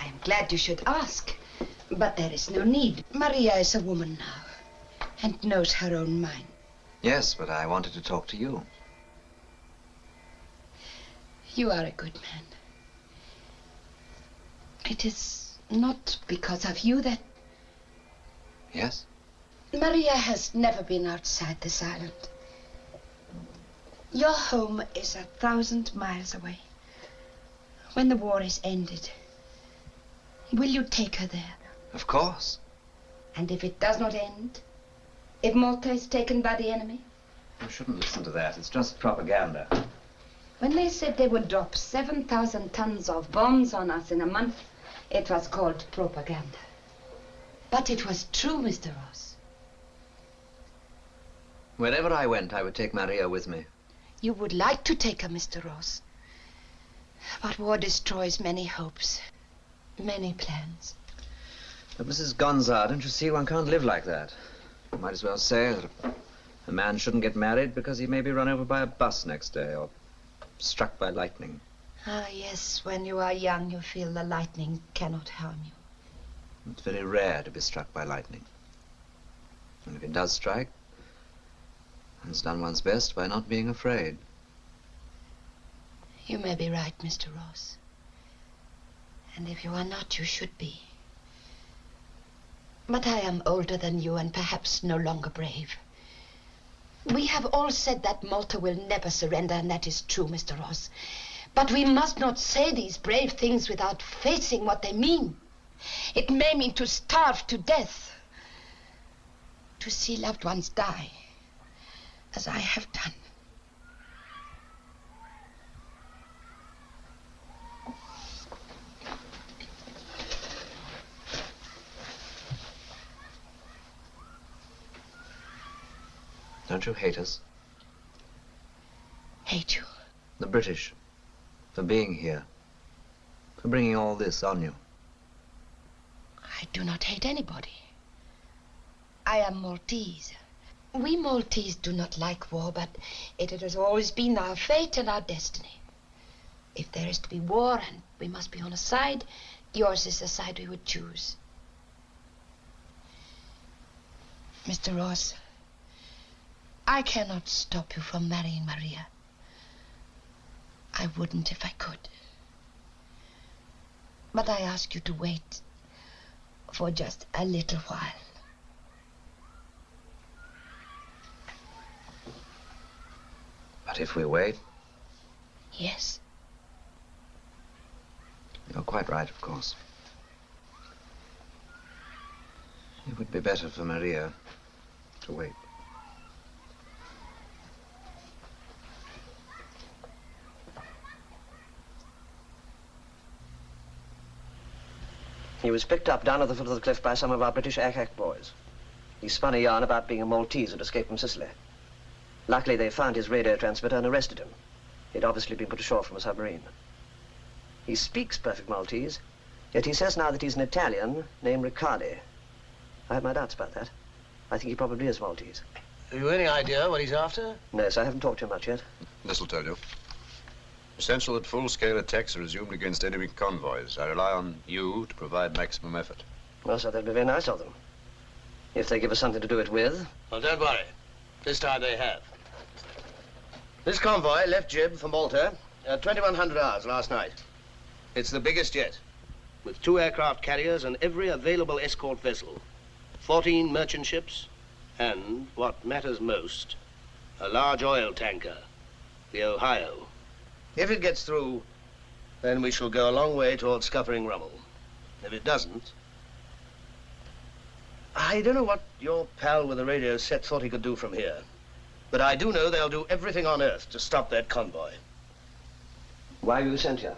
I am glad you should ask, but there is no need. Maria is a woman now, and knows her own mind. Yes, but I wanted to talk to you. You are a good man. It is not because of you that... Yes? Maria has never been outside this island. Your home is 1,000 miles away. When the war is ended, will you take her there? Of course. And if it does not end? If Malta is taken by the enemy? You shouldn't listen to that. It's just propaganda. When they said they would drop 7,000 tons of bombs on us in a month, it was called propaganda. But it was true, Mr. Ross. Wherever I went, I would take Maria with me. You would like to take her, Mr. Ross. But war destroys many hopes, many plans. But Mrs. Gonzalez, don't you see, one can't live like that. You might as well say that a man shouldn't get married because he may be run over by a bus next day or struck by lightning. Ah, yes, when you are young, you feel the lightning cannot harm you. It's very rare to be struck by lightning. And if it does strike, one's done one's best by not being afraid. You may be right, Mr. Ross. And if you are not, you should be. But I am older than you and perhaps no longer brave. We have all said that Malta will never surrender, and that is true, Mr. Ross. But we must not say these brave things without facing what they mean. It may mean to starve to death, to see loved ones die, as I have done. Don't you hate us? Hate you? The British, for being here, for bringing all this on you. I do not hate anybody. I am Maltese. We Maltese do not like war, but it has always been our fate and our destiny. If there is to be war and we must be on a side, yours is the side we would choose. Mr. Ross, I cannot stop you from marrying Maria. I wouldn't if I could. But I ask you to wait for just a little while. But if we wait? Yes. You're quite right, of course. It would be better for Maria to wait. He was picked up down at the foot of the cliff by some of our British ack-ack boys. He spun a yarn about being a Maltese who'd escaped from Sicily. Luckily, they found his radio transmitter and arrested him. He'd obviously been put ashore from a submarine. He speaks perfect Maltese, yet he says now that he's an Italian named Riccardi. I have my doubts about that. I think he probably is Maltese. Have you any idea what he's after? No, sir, I haven't talked to him much yet. This'll tell you. Essential that full-scale attacks are resumed against enemy convoys. I rely on you to provide maximum effort. Well, sir, that'd be very nice of them. If they give us something to do it with. Well, don't worry. This time they have. This convoy left Gib for Malta at 2100 hours last night. It's the biggest yet, with 2 aircraft carriers and every available escort vessel, 14 merchant ships, and, what matters most, a large oil tanker, the Ohio. If it gets through, then we shall go a long way towards scuppering Rommel. If it doesn't, I don't know what your pal with the radio set thought he could do from here, but I do know they'll do everything on earth to stop that convoy. Why were you sent here?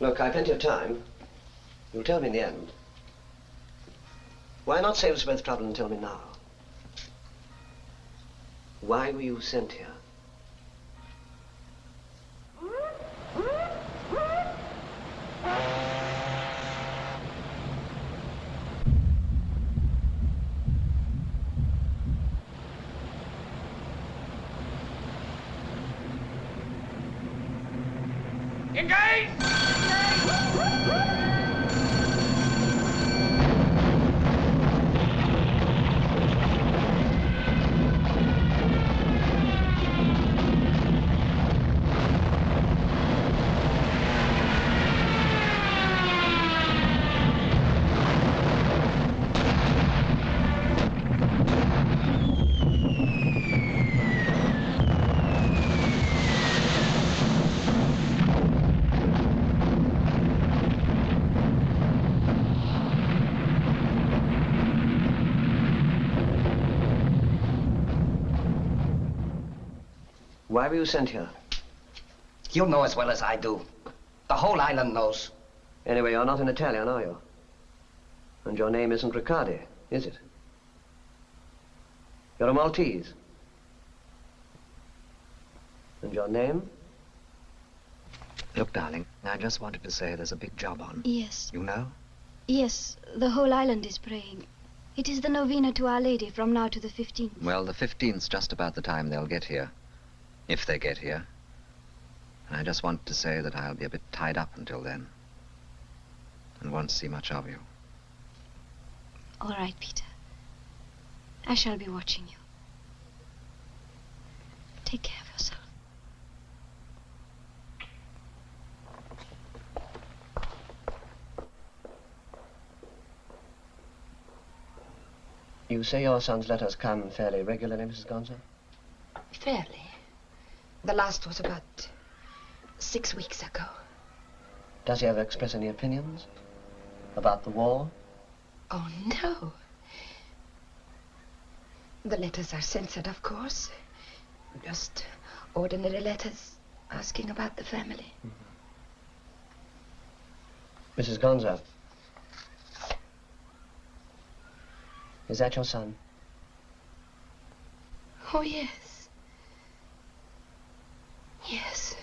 Look, I've plenty of time. You'll tell me in the end. Why not save us both trouble and tell me now? Why were you sent here? Why were you sent here? You know as well as I do. The whole island knows. Anyway, you're not an Italian, are you? And your name isn't Riccardi, is it? You're a Maltese. And your name? Look, darling, I just wanted to say there's a big job on. Yes. You know? Yes, the whole island is praying. It is the novena to Our Lady from now to the 15th. Well, the 15th's just about the time they'll get here. If they get here. And I just wanted to say that I'll be a bit tied up until then. And won't see much of you. All right, Peter. I shall be watching you. Take care of yourself. You say your son's letters come fairly regularly, Mrs. Gonzalez? Fairly. The last was about 6 weeks ago. Does he ever express any opinions about the war? Oh, no. The letters are censored, of course. Just ordinary letters asking about the family. Mm-hmm. Mrs. Gonza. Is that your son? Oh, yes. Yes.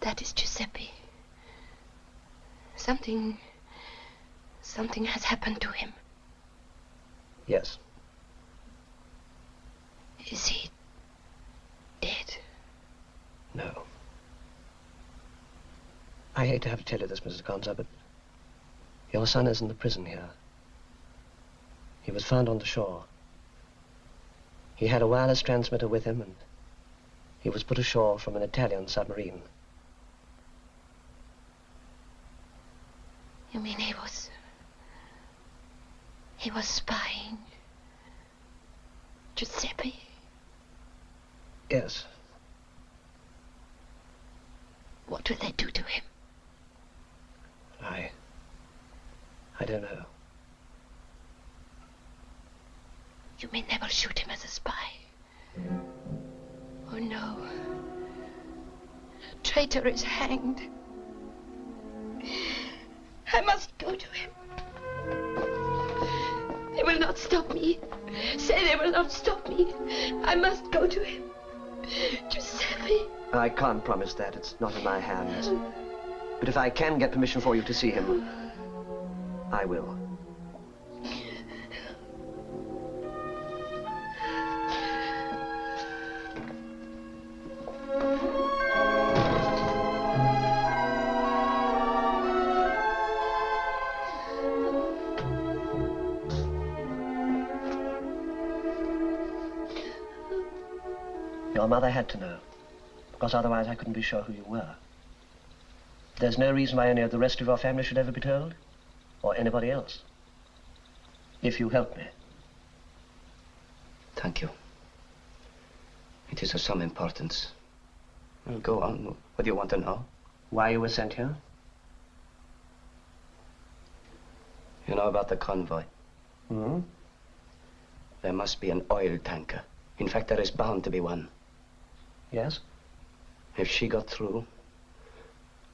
That is Giuseppe. Something has happened to him. Yes. Is he dead? No. I hate to have to tell you this, Mrs. Gonza, but your son is in the prison here. He was found on the shore. He had a wireless transmitter with him, and he was put ashore from an Italian submarine. You mean he was spying? Giuseppe? Yes. What will they do to him? I don't know. You mean they will shoot him as a spy? Oh, no. A traitor is hanged. I must go to him. They will not stop me. Say they will not stop me. I must go to him. Giuseppe. I can't promise that. It's not in my hands. But if I can get permission for you to see him, I will. Your mother had to know, because otherwise I couldn't be sure who you were. There's no reason why any of the rest of your family should ever be told, or anybody else, if you help me. Thank you. It is of some importance. Well, go on. What do you want to know? Why you were sent here? You know about the convoy? Mm-hmm. There must be an oil tanker. In fact, there is bound to be one. Yes? If she got through,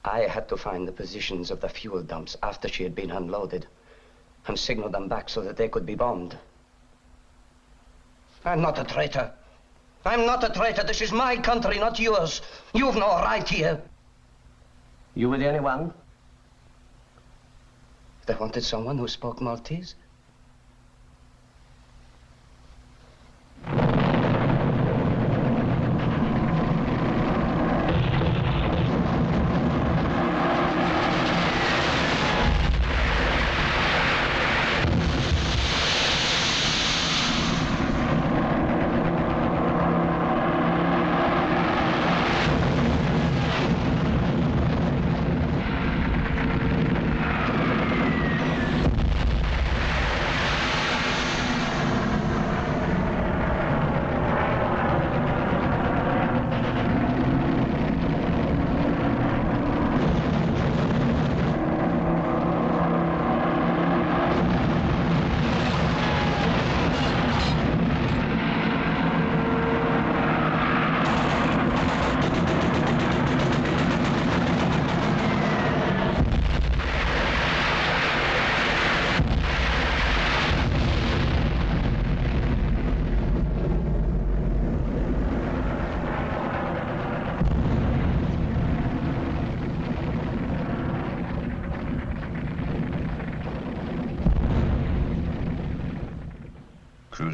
I had to find the positions of the fuel dumps after she had been unloaded and signal them back so that they could be bombed. I'm not a traitor. I'm not a traitor. This is my country, not yours. You've no right here. You were the only one? They wanted someone who spoke Maltese.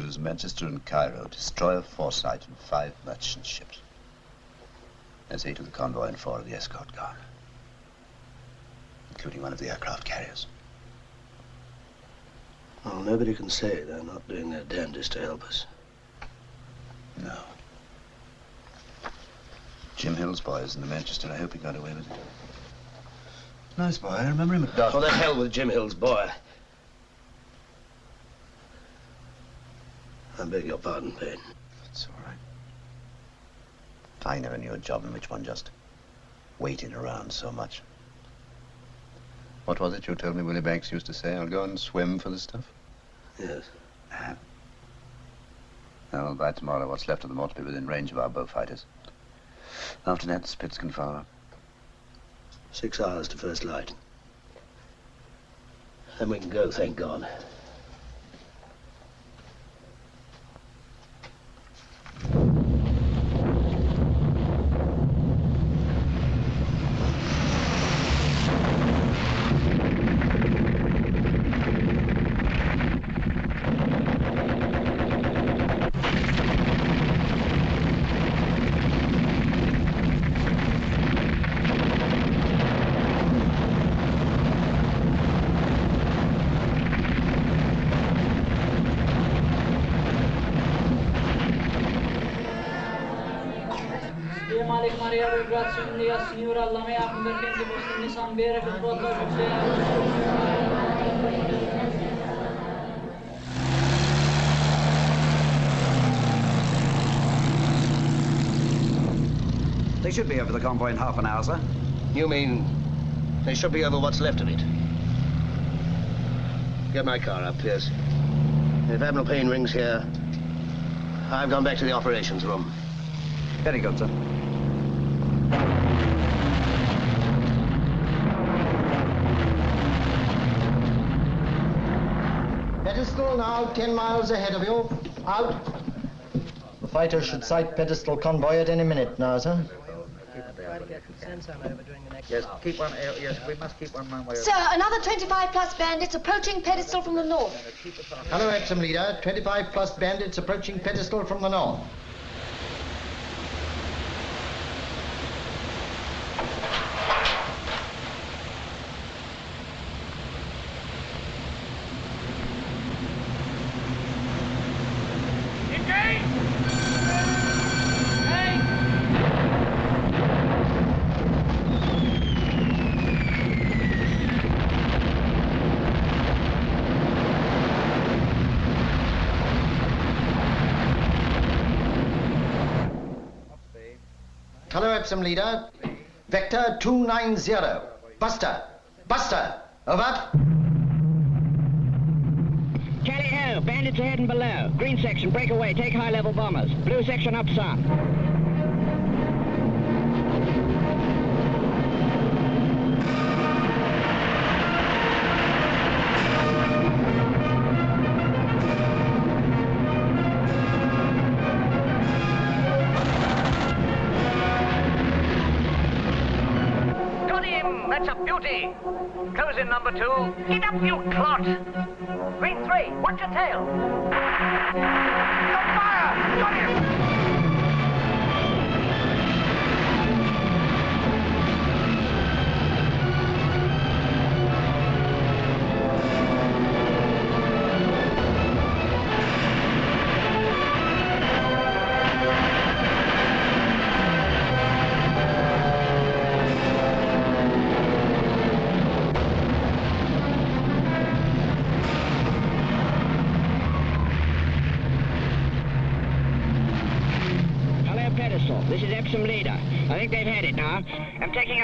use Manchester and Cairo, destroyer Foresight and 5 merchant ships. That's 8 of the convoy and 4 of the escort gone, including one of the aircraft carriers. Well, nobody can say they're not doing their damnedest to help us. No. Jim Hill's boys in the Manchester, I hope he got away with it. Nice boy, I remember him at Dartmouth. Oh, the hell with Jim Hill's boy. I beg your pardon, Payne. It's all right. I never knew a job in which one just waited around so much. What was it you told me Willie Banks used to say? I'll go and swim for the stuff? Yes. Well, by tomorrow, what's left of them ought to be within range of our bow fighters. After that, the Spits can follow. 6 hours to first light. Then we can go, thank God. They should be over the convoy in half an hour, sir. You mean they should be over what's left of it? Get my car up, Pierce. If Admiral Payne rings here, I've gone back to the operations room. Very good, sir. Pedestal now 10 miles ahead of you. Out. The fighters should sight Pedestal convoy at any minute now, sir. Yes, keep one. Yes, we must keep one man way. Sir, another 25 plus bandits approaching Pedestal from the north. Hello, Epsom leader. 25 plus bandits approaching Pedestal from the north. Epsom leader, vector 290. Buster, Buster, over. Tally ho, bandits ahead and below. Green section, break away, take high level bombers. Blue section up, sun. Close in, number 2. Get up, you clot! Green 3, watch your tail! Got fire! Got him!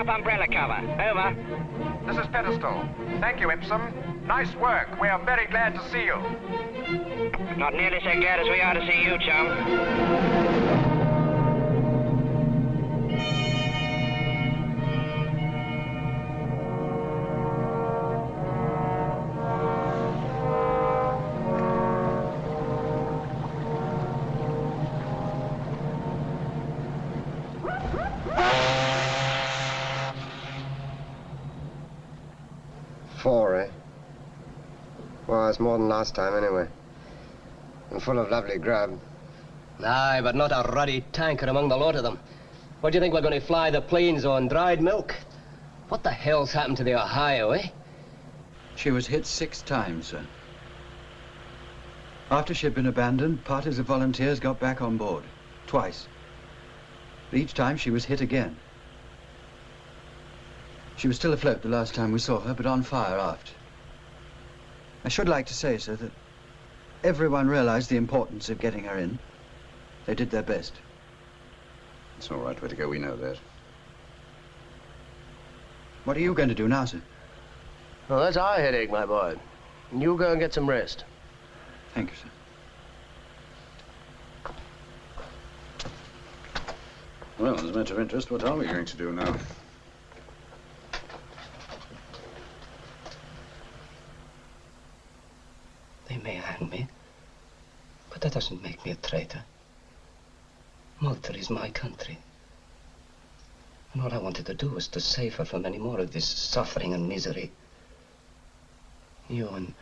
Umbrella cover. Over. This is Pedestal. Thank you, Epsom. Nice work. We are very glad to see you. Not nearly so glad as we are to see you, chum. More than last time, anyway. and full of lovely grub. Aye, but not a ruddy tankard among the lot of them. What do you think we're going to fly the planes on dried milk? What the hell's happened to the Ohio, eh? She was hit 6 times, sir. After she'd been abandoned, parties of volunteers got back on board, twice. But each time she was hit again. She was still afloat the last time we saw her, but on fire aft. I should like to say, sir, that everyone realized the importance of getting her in. They did their best. It's all right, Whittaker, we know that. What are you going to do now, sir? Well, that's our headache, my boy. And you go and get some rest. Thank you, sir. Well, as a matter of interest, what are we going to do now? They may hang me, but that doesn't make me a traitor. Malta is my country. And all I wanted to do was to save her from any more of this suffering and misery. You and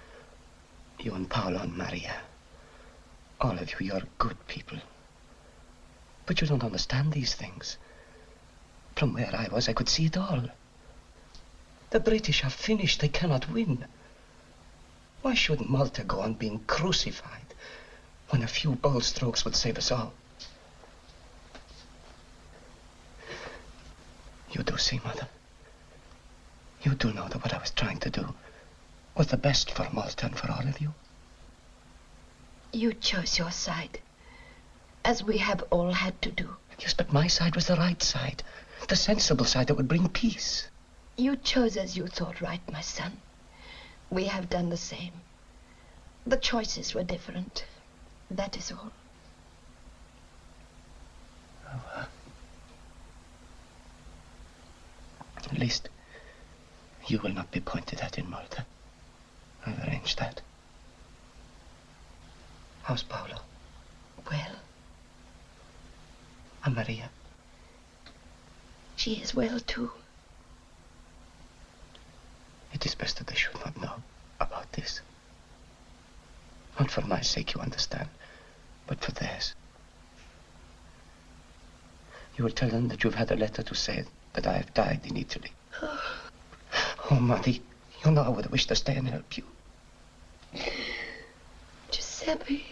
Paolo and Maria, all of you, you're good people. But you don't understand these things. From where I was, I could see it all. The British have finished, they cannot win. Why should Malta go on being crucified when a few bold strokes would save us all? You do see, Mother. You do know that what I was trying to do was the best for Malta and for all of you. You chose your side, as we have all had to do. Yes, but my side was the right side, the sensible side that would bring peace. You chose as you thought right, my son. We have done the same. The choices were different. That is all. Oh, at least you will not be pointed at in Malta. I've arranged that. How's Paolo? Well. And Maria? She is well, too. It is best that they should not know about this. Not for my sake, you understand, but for theirs. You will tell them that you've had a letter to say that I have died in Italy. Oh, Marie. You know I would wish to stay and help you. Giuseppe.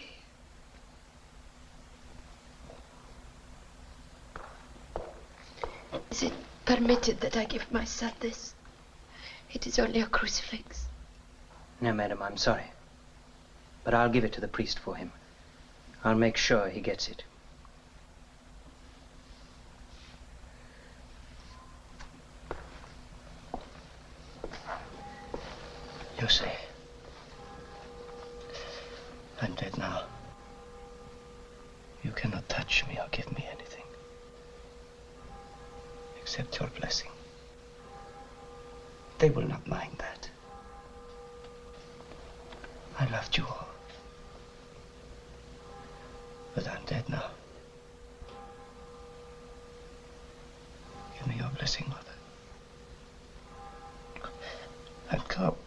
Is it permitted that I give my son this? It is only a crucifix. No, madam, I'm sorry. But I'll give it to the priest for him. I'll make sure he gets it. You see, I'm dead now. You cannot touch me or give me anything, except your blessing. They will not mind that. I loved you all, but I'm dead now. Give me your blessing, Mother, and go.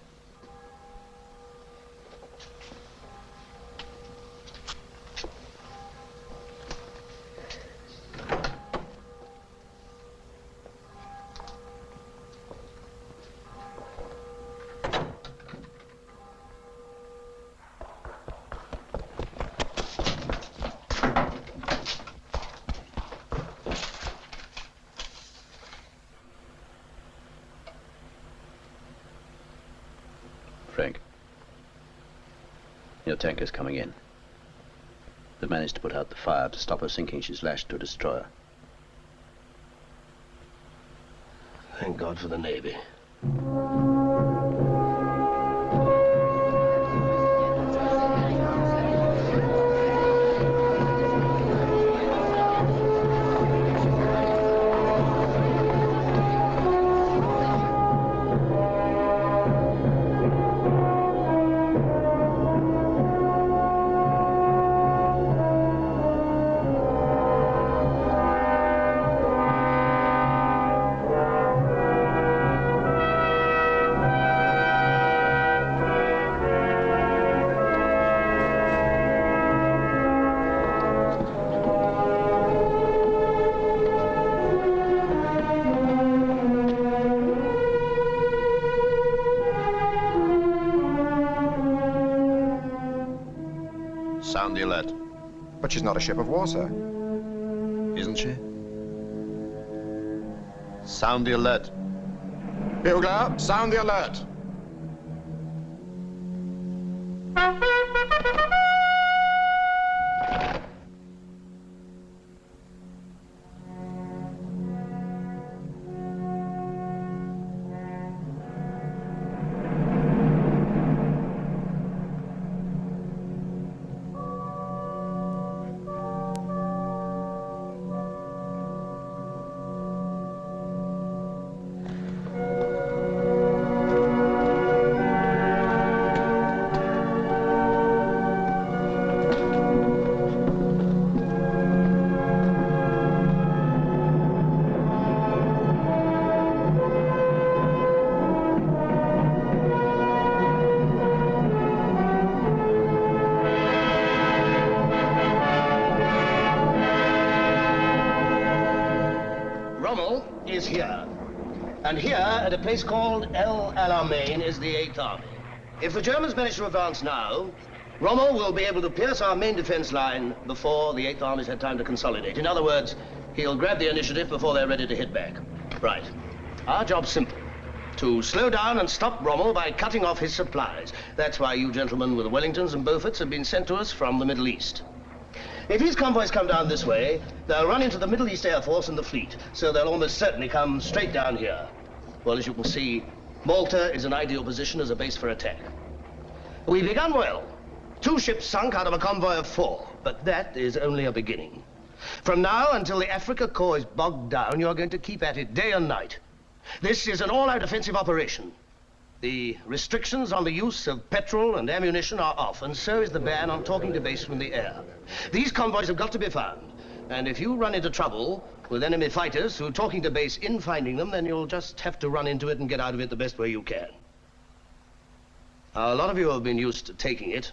Your tanker's coming in. They've managed to put out the fire to stop her sinking. She's lashed to a destroyer. Thank God for the Navy. down the Alert. But she's not a ship of war, sir. Isn't she? Sound the alert. Bugler, sound the alert. And here, at a place called El Alamein, is the 8th Army. If the Germans manage to advance now, Rommel will be able to pierce our main defense line before the 8th Army's had time to consolidate. In other words, he'll grab the initiative before they're ready to hit back. Right. Our job's simple. To slow down and stop Rommel by cutting off his supplies. That's why you gentlemen with the Wellingtons and Beauforts have been sent to us from the Middle East. If his convoys come down this way, they'll run into the Middle East Air Force and the fleet, so they'll almost certainly come straight down here. Well, as you can see, Malta is an ideal position as a base for attack. We've begun well. 2 ships sunk out of a convoy of 4, but that is only a beginning. From now until the Africa Corps is bogged down, you're going to keep at it day and night. This is an all-out offensive operation. The restrictions on the use of petrol and ammunition are off, and so is the ban on talking to base from the air. These convoys have got to be found, and if you run into trouble with enemy fighters who are talking to base in finding them, then you'll just have to run into it and get out of it the best way you can. A lot of you have been used to taking it.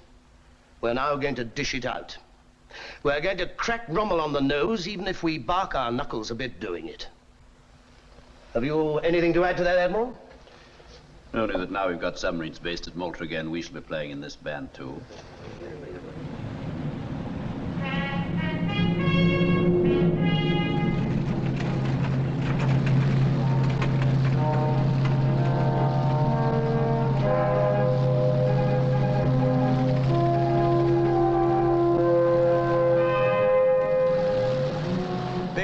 We're now going to dish it out. We're going to crack Rommel on the nose, even if we bark our knuckles a bit doing it. Have you anything to add to that, Admiral? Only that now we've got submarines based at Malta again, we shall be playing in this band too.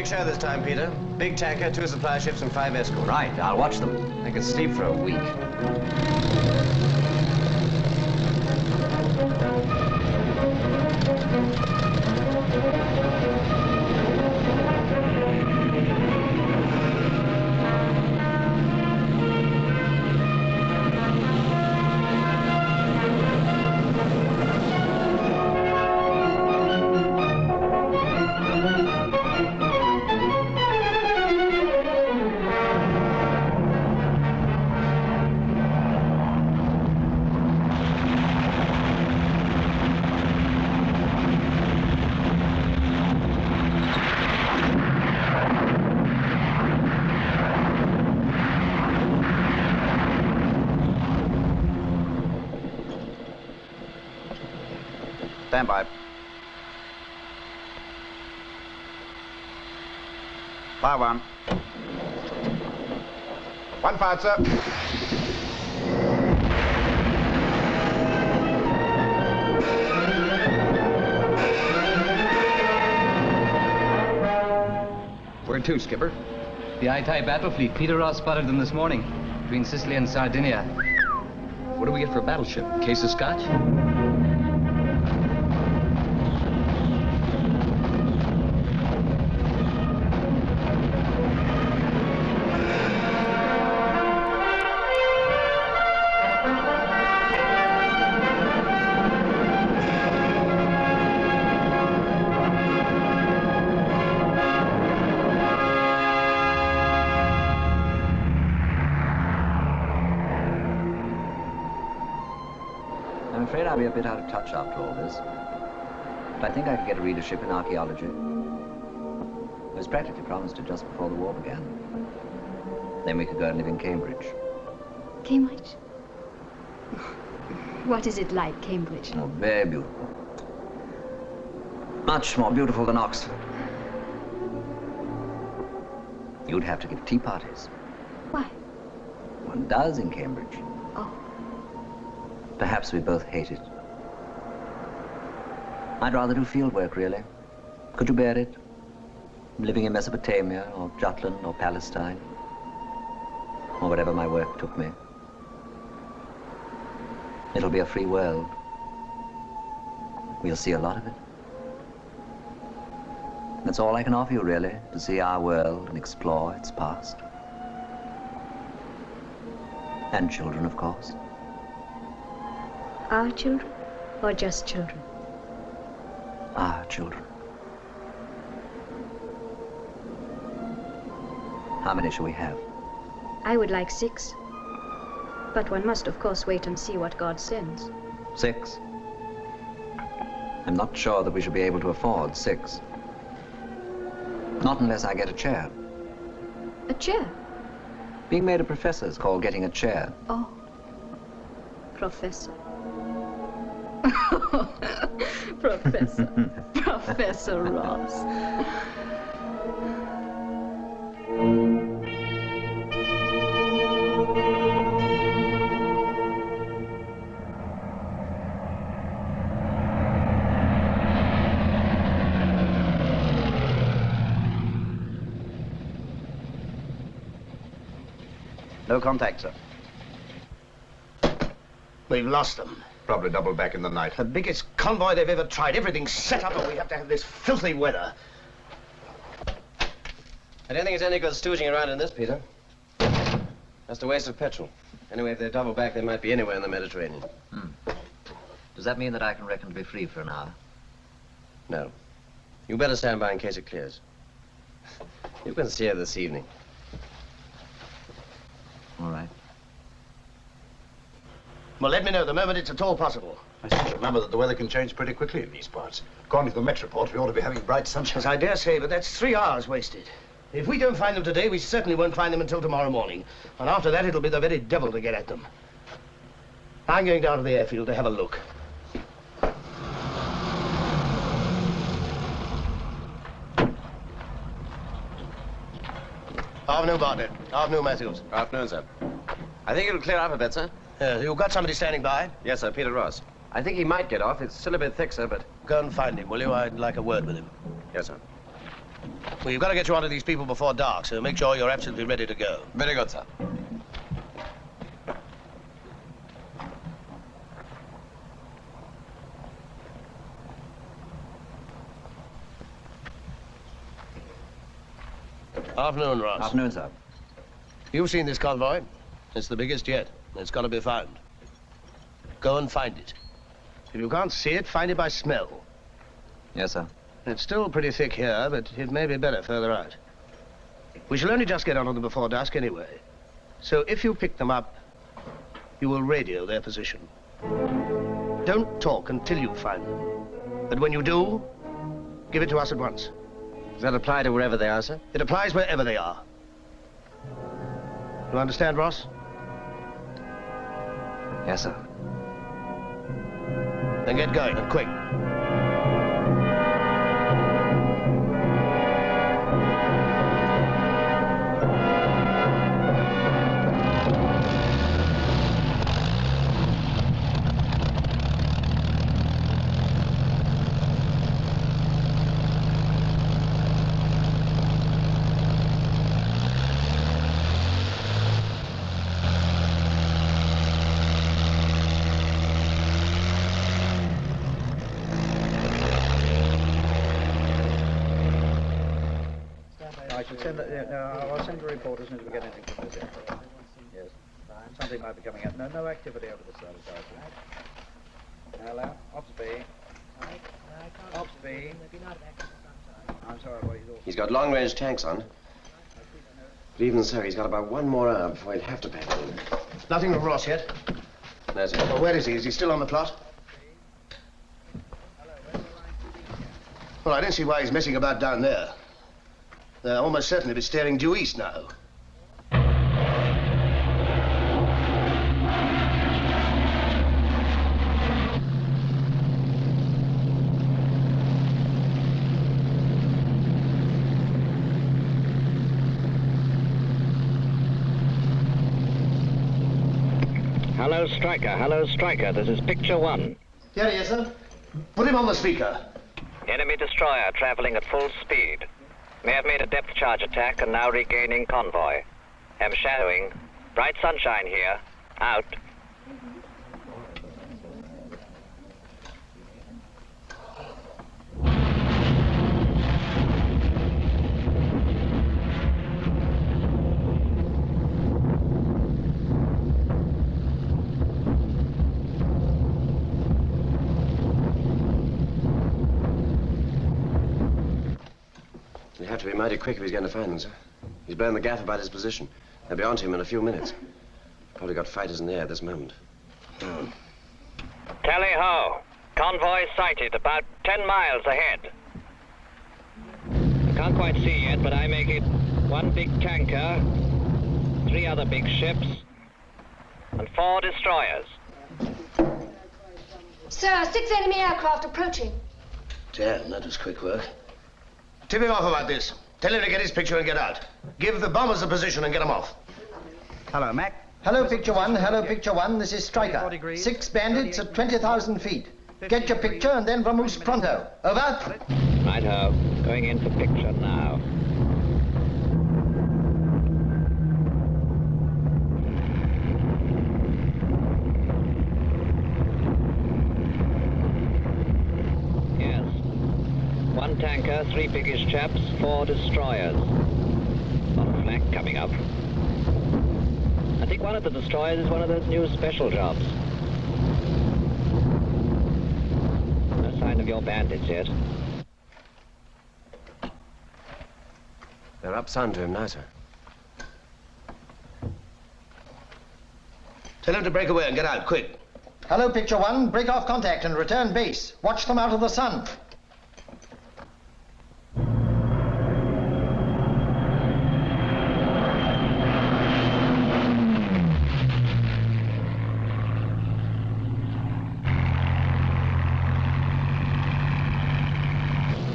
Show this time, Peter. Big tanker, 2 supply ships, and 5 escorts. Right, I'll watch them. I could sleep for a week. Stand by. Fire one. One fired, sir. Where to, Skipper? The Itai battle fleet. Peter Ross spotted them this morning between Sicily and Sardinia. What do we get for a battleship? Case of scotch? I'll be a bit out of touch after all this, but I think I could get a readership in archaeology. It was practically promised just before the war began. Then we could go and live in Cambridge. Cambridge? What is it like, Cambridge? Oh, very beautiful. Much more beautiful than Oxford. You'd have to give tea parties. Why? One does in Cambridge. Oh. Perhaps we both hate it. I'd rather do field work, really. Could you bear it? Living in Mesopotamia, or Jutland, or Palestine, or wherever my work took me. It'll be a free world. We'll see a lot of it. That's all I can offer you, really, to see our world and explore its past. And children, of course. Our children, or just children? Our children. How many shall we have? I would like 6. But one must, of course, wait and see what God sends. 6? I'm not sure that we shall be able to afford 6. Not unless I get a chair. A chair? Being made a professor is called getting a chair. Oh. Professor. Professor. Professor Ross. No contact, sir. We've lost them. Probably doubled back in the night. The biggest convoy they've ever tried. Everything's set up, and we have to have this filthy weather. I don't think it's any good stooging around in this, Peter. Just a waste of petrol. Anyway, if they double back, they might be anywhere in the Mediterranean. Hmm. Does that mean that I can reckon to be free for an hour? No. You better stand by in case it clears. You can steer this evening. All right. Well, let me know the moment it's at all possible. I should remember that the weather can change pretty quickly in these parts. According to the Met report, we ought to be having bright sunshine. Yes, I dare say, but that's 3 hours wasted. If we don't find them today, we certainly won't find them until tomorrow morning. And after that, it'll be the very devil to get at them. I'm going down to the airfield to have a look. Afternoon, Bartlett. Afternoon, Matthews. Afternoon, sir. I think it'll clear up a bit, sir. You've got somebody standing by? Yes, sir, Peter Ross. I think he might get off. It's still a bit thick, sir, but... Go and find him, will you? I'd like a word with him. Yes, sir. Well, you've got to get you onto these people before dark, so make sure you're absolutely ready to go. Very good, sir. Afternoon, Ross. Afternoon, sir. You've seen this convoy. It's the biggest yet. It's got to be found. Go and find it. If you can't see it, find it by smell. Yes, sir. It's still pretty thick here, but it may be better further out. We shall only just get on them before dusk anyway. So if you pick them up, you will radio their position. Don't talk until you find them. But when you do, give it to us at once. Does that apply to wherever they are, sir? It applies wherever they are. You understand, Ross? Yes, sir. Then get going, and quick. I'll send a report as soon as we get anything from this. Yes. Something might be coming up. No, no activity over the service. Hello? Ops B. Ops B. I'm sorry, what are you doing? He's got long-range tanks on. But even so, he's got about 1 more hour before he'll have to pay. Nothing of Ross yet? No, sir. Well, where is he? Is he still on the plot? Well, I don't see why he's messing about down there. They're almost certainly be steering due east now. Hello, Striker, this is picture one. Here he is, sir. Put him on the speaker. Enemy destroyer travelling at full speed. May have made a depth charge attack and now regaining convoy. Am shadowing. Bright sunshine here. Out. He'll have to be mighty quick if he's going to find them, sir. He's blown the gaff about his position. They'll be onto him in a few minutes. Probably got fighters in the air at this moment. Oh. Tally ho! Convoy sighted about 10 miles ahead. I can't quite see yet, but I make it one big tanker, 3 other big ships, and 4 destroyers. Sir, 6 enemy aircraft approaching. Damn, that was quick work. Tip him off about this. Tell him to get his picture and get out. Give the bombers a position and get them off. Hello, Mac. Hello, picture one. Hello, picture one. This is Striker. 6 bandits at 20,000 feet. Get your picture and then vamoose pronto. Over. Righto. Going in for picture now. One tanker, 3 biggish chaps, 4 destroyers. Lot of flak coming up. I think one of the destroyers is one of those new special jobs. No sign of your bandits yet. They're up sound to him now, sir. Tell him to break away and get out, quick. Hello, picture one. Break off contact and return base. Watch them out of the sun.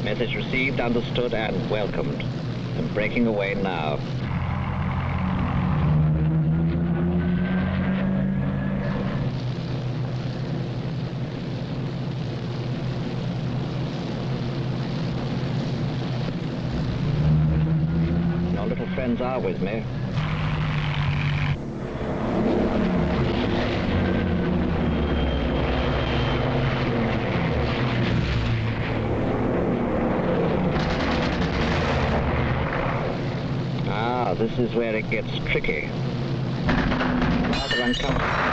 Message received, understood, and welcomed. I'm breaking away now. Your little friends are with me. This is where it gets tricky. Rather uncomfortable.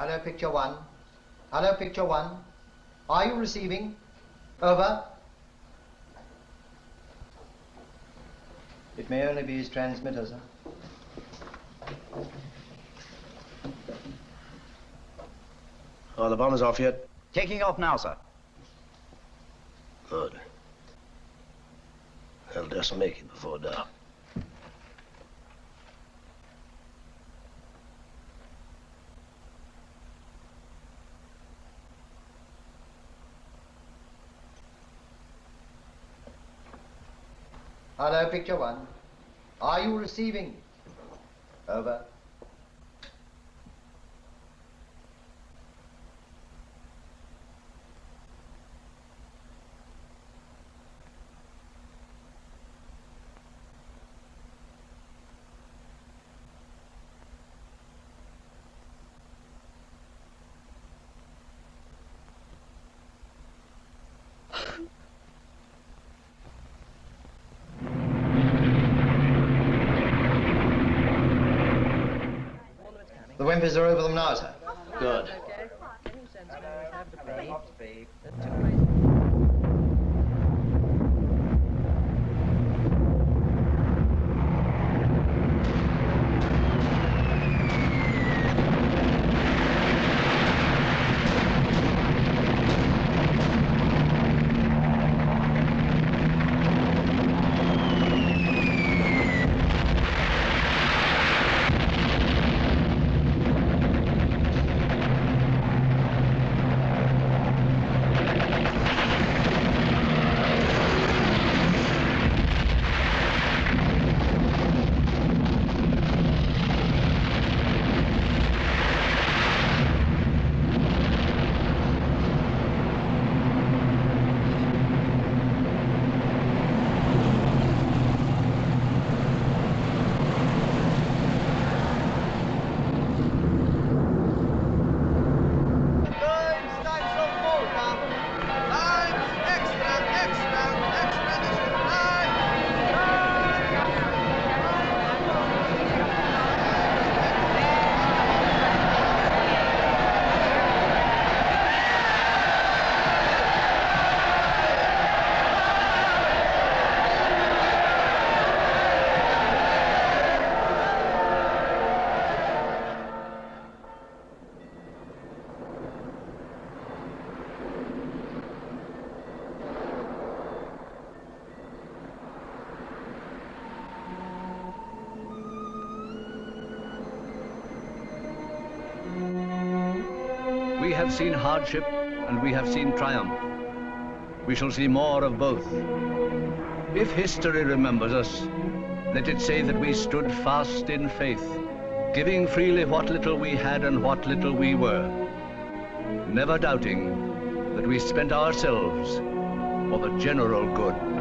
Hello, picture one. Hello, picture one. Are you receiving? Over. It may only be his transmitter, sir. Oh, the bomber's off yet? Taking off now, sir. Good. They'll just make it before dark. Hello, picture one. Are you receiving? Over. MPs are over them now, sir? Good. We have seen hardship and we have seen triumph. We shall see more of both. If history remembers us, let it say that we stood fast in faith, giving freely what little we had and what little we were, never doubting that we spent ourselves for the general good.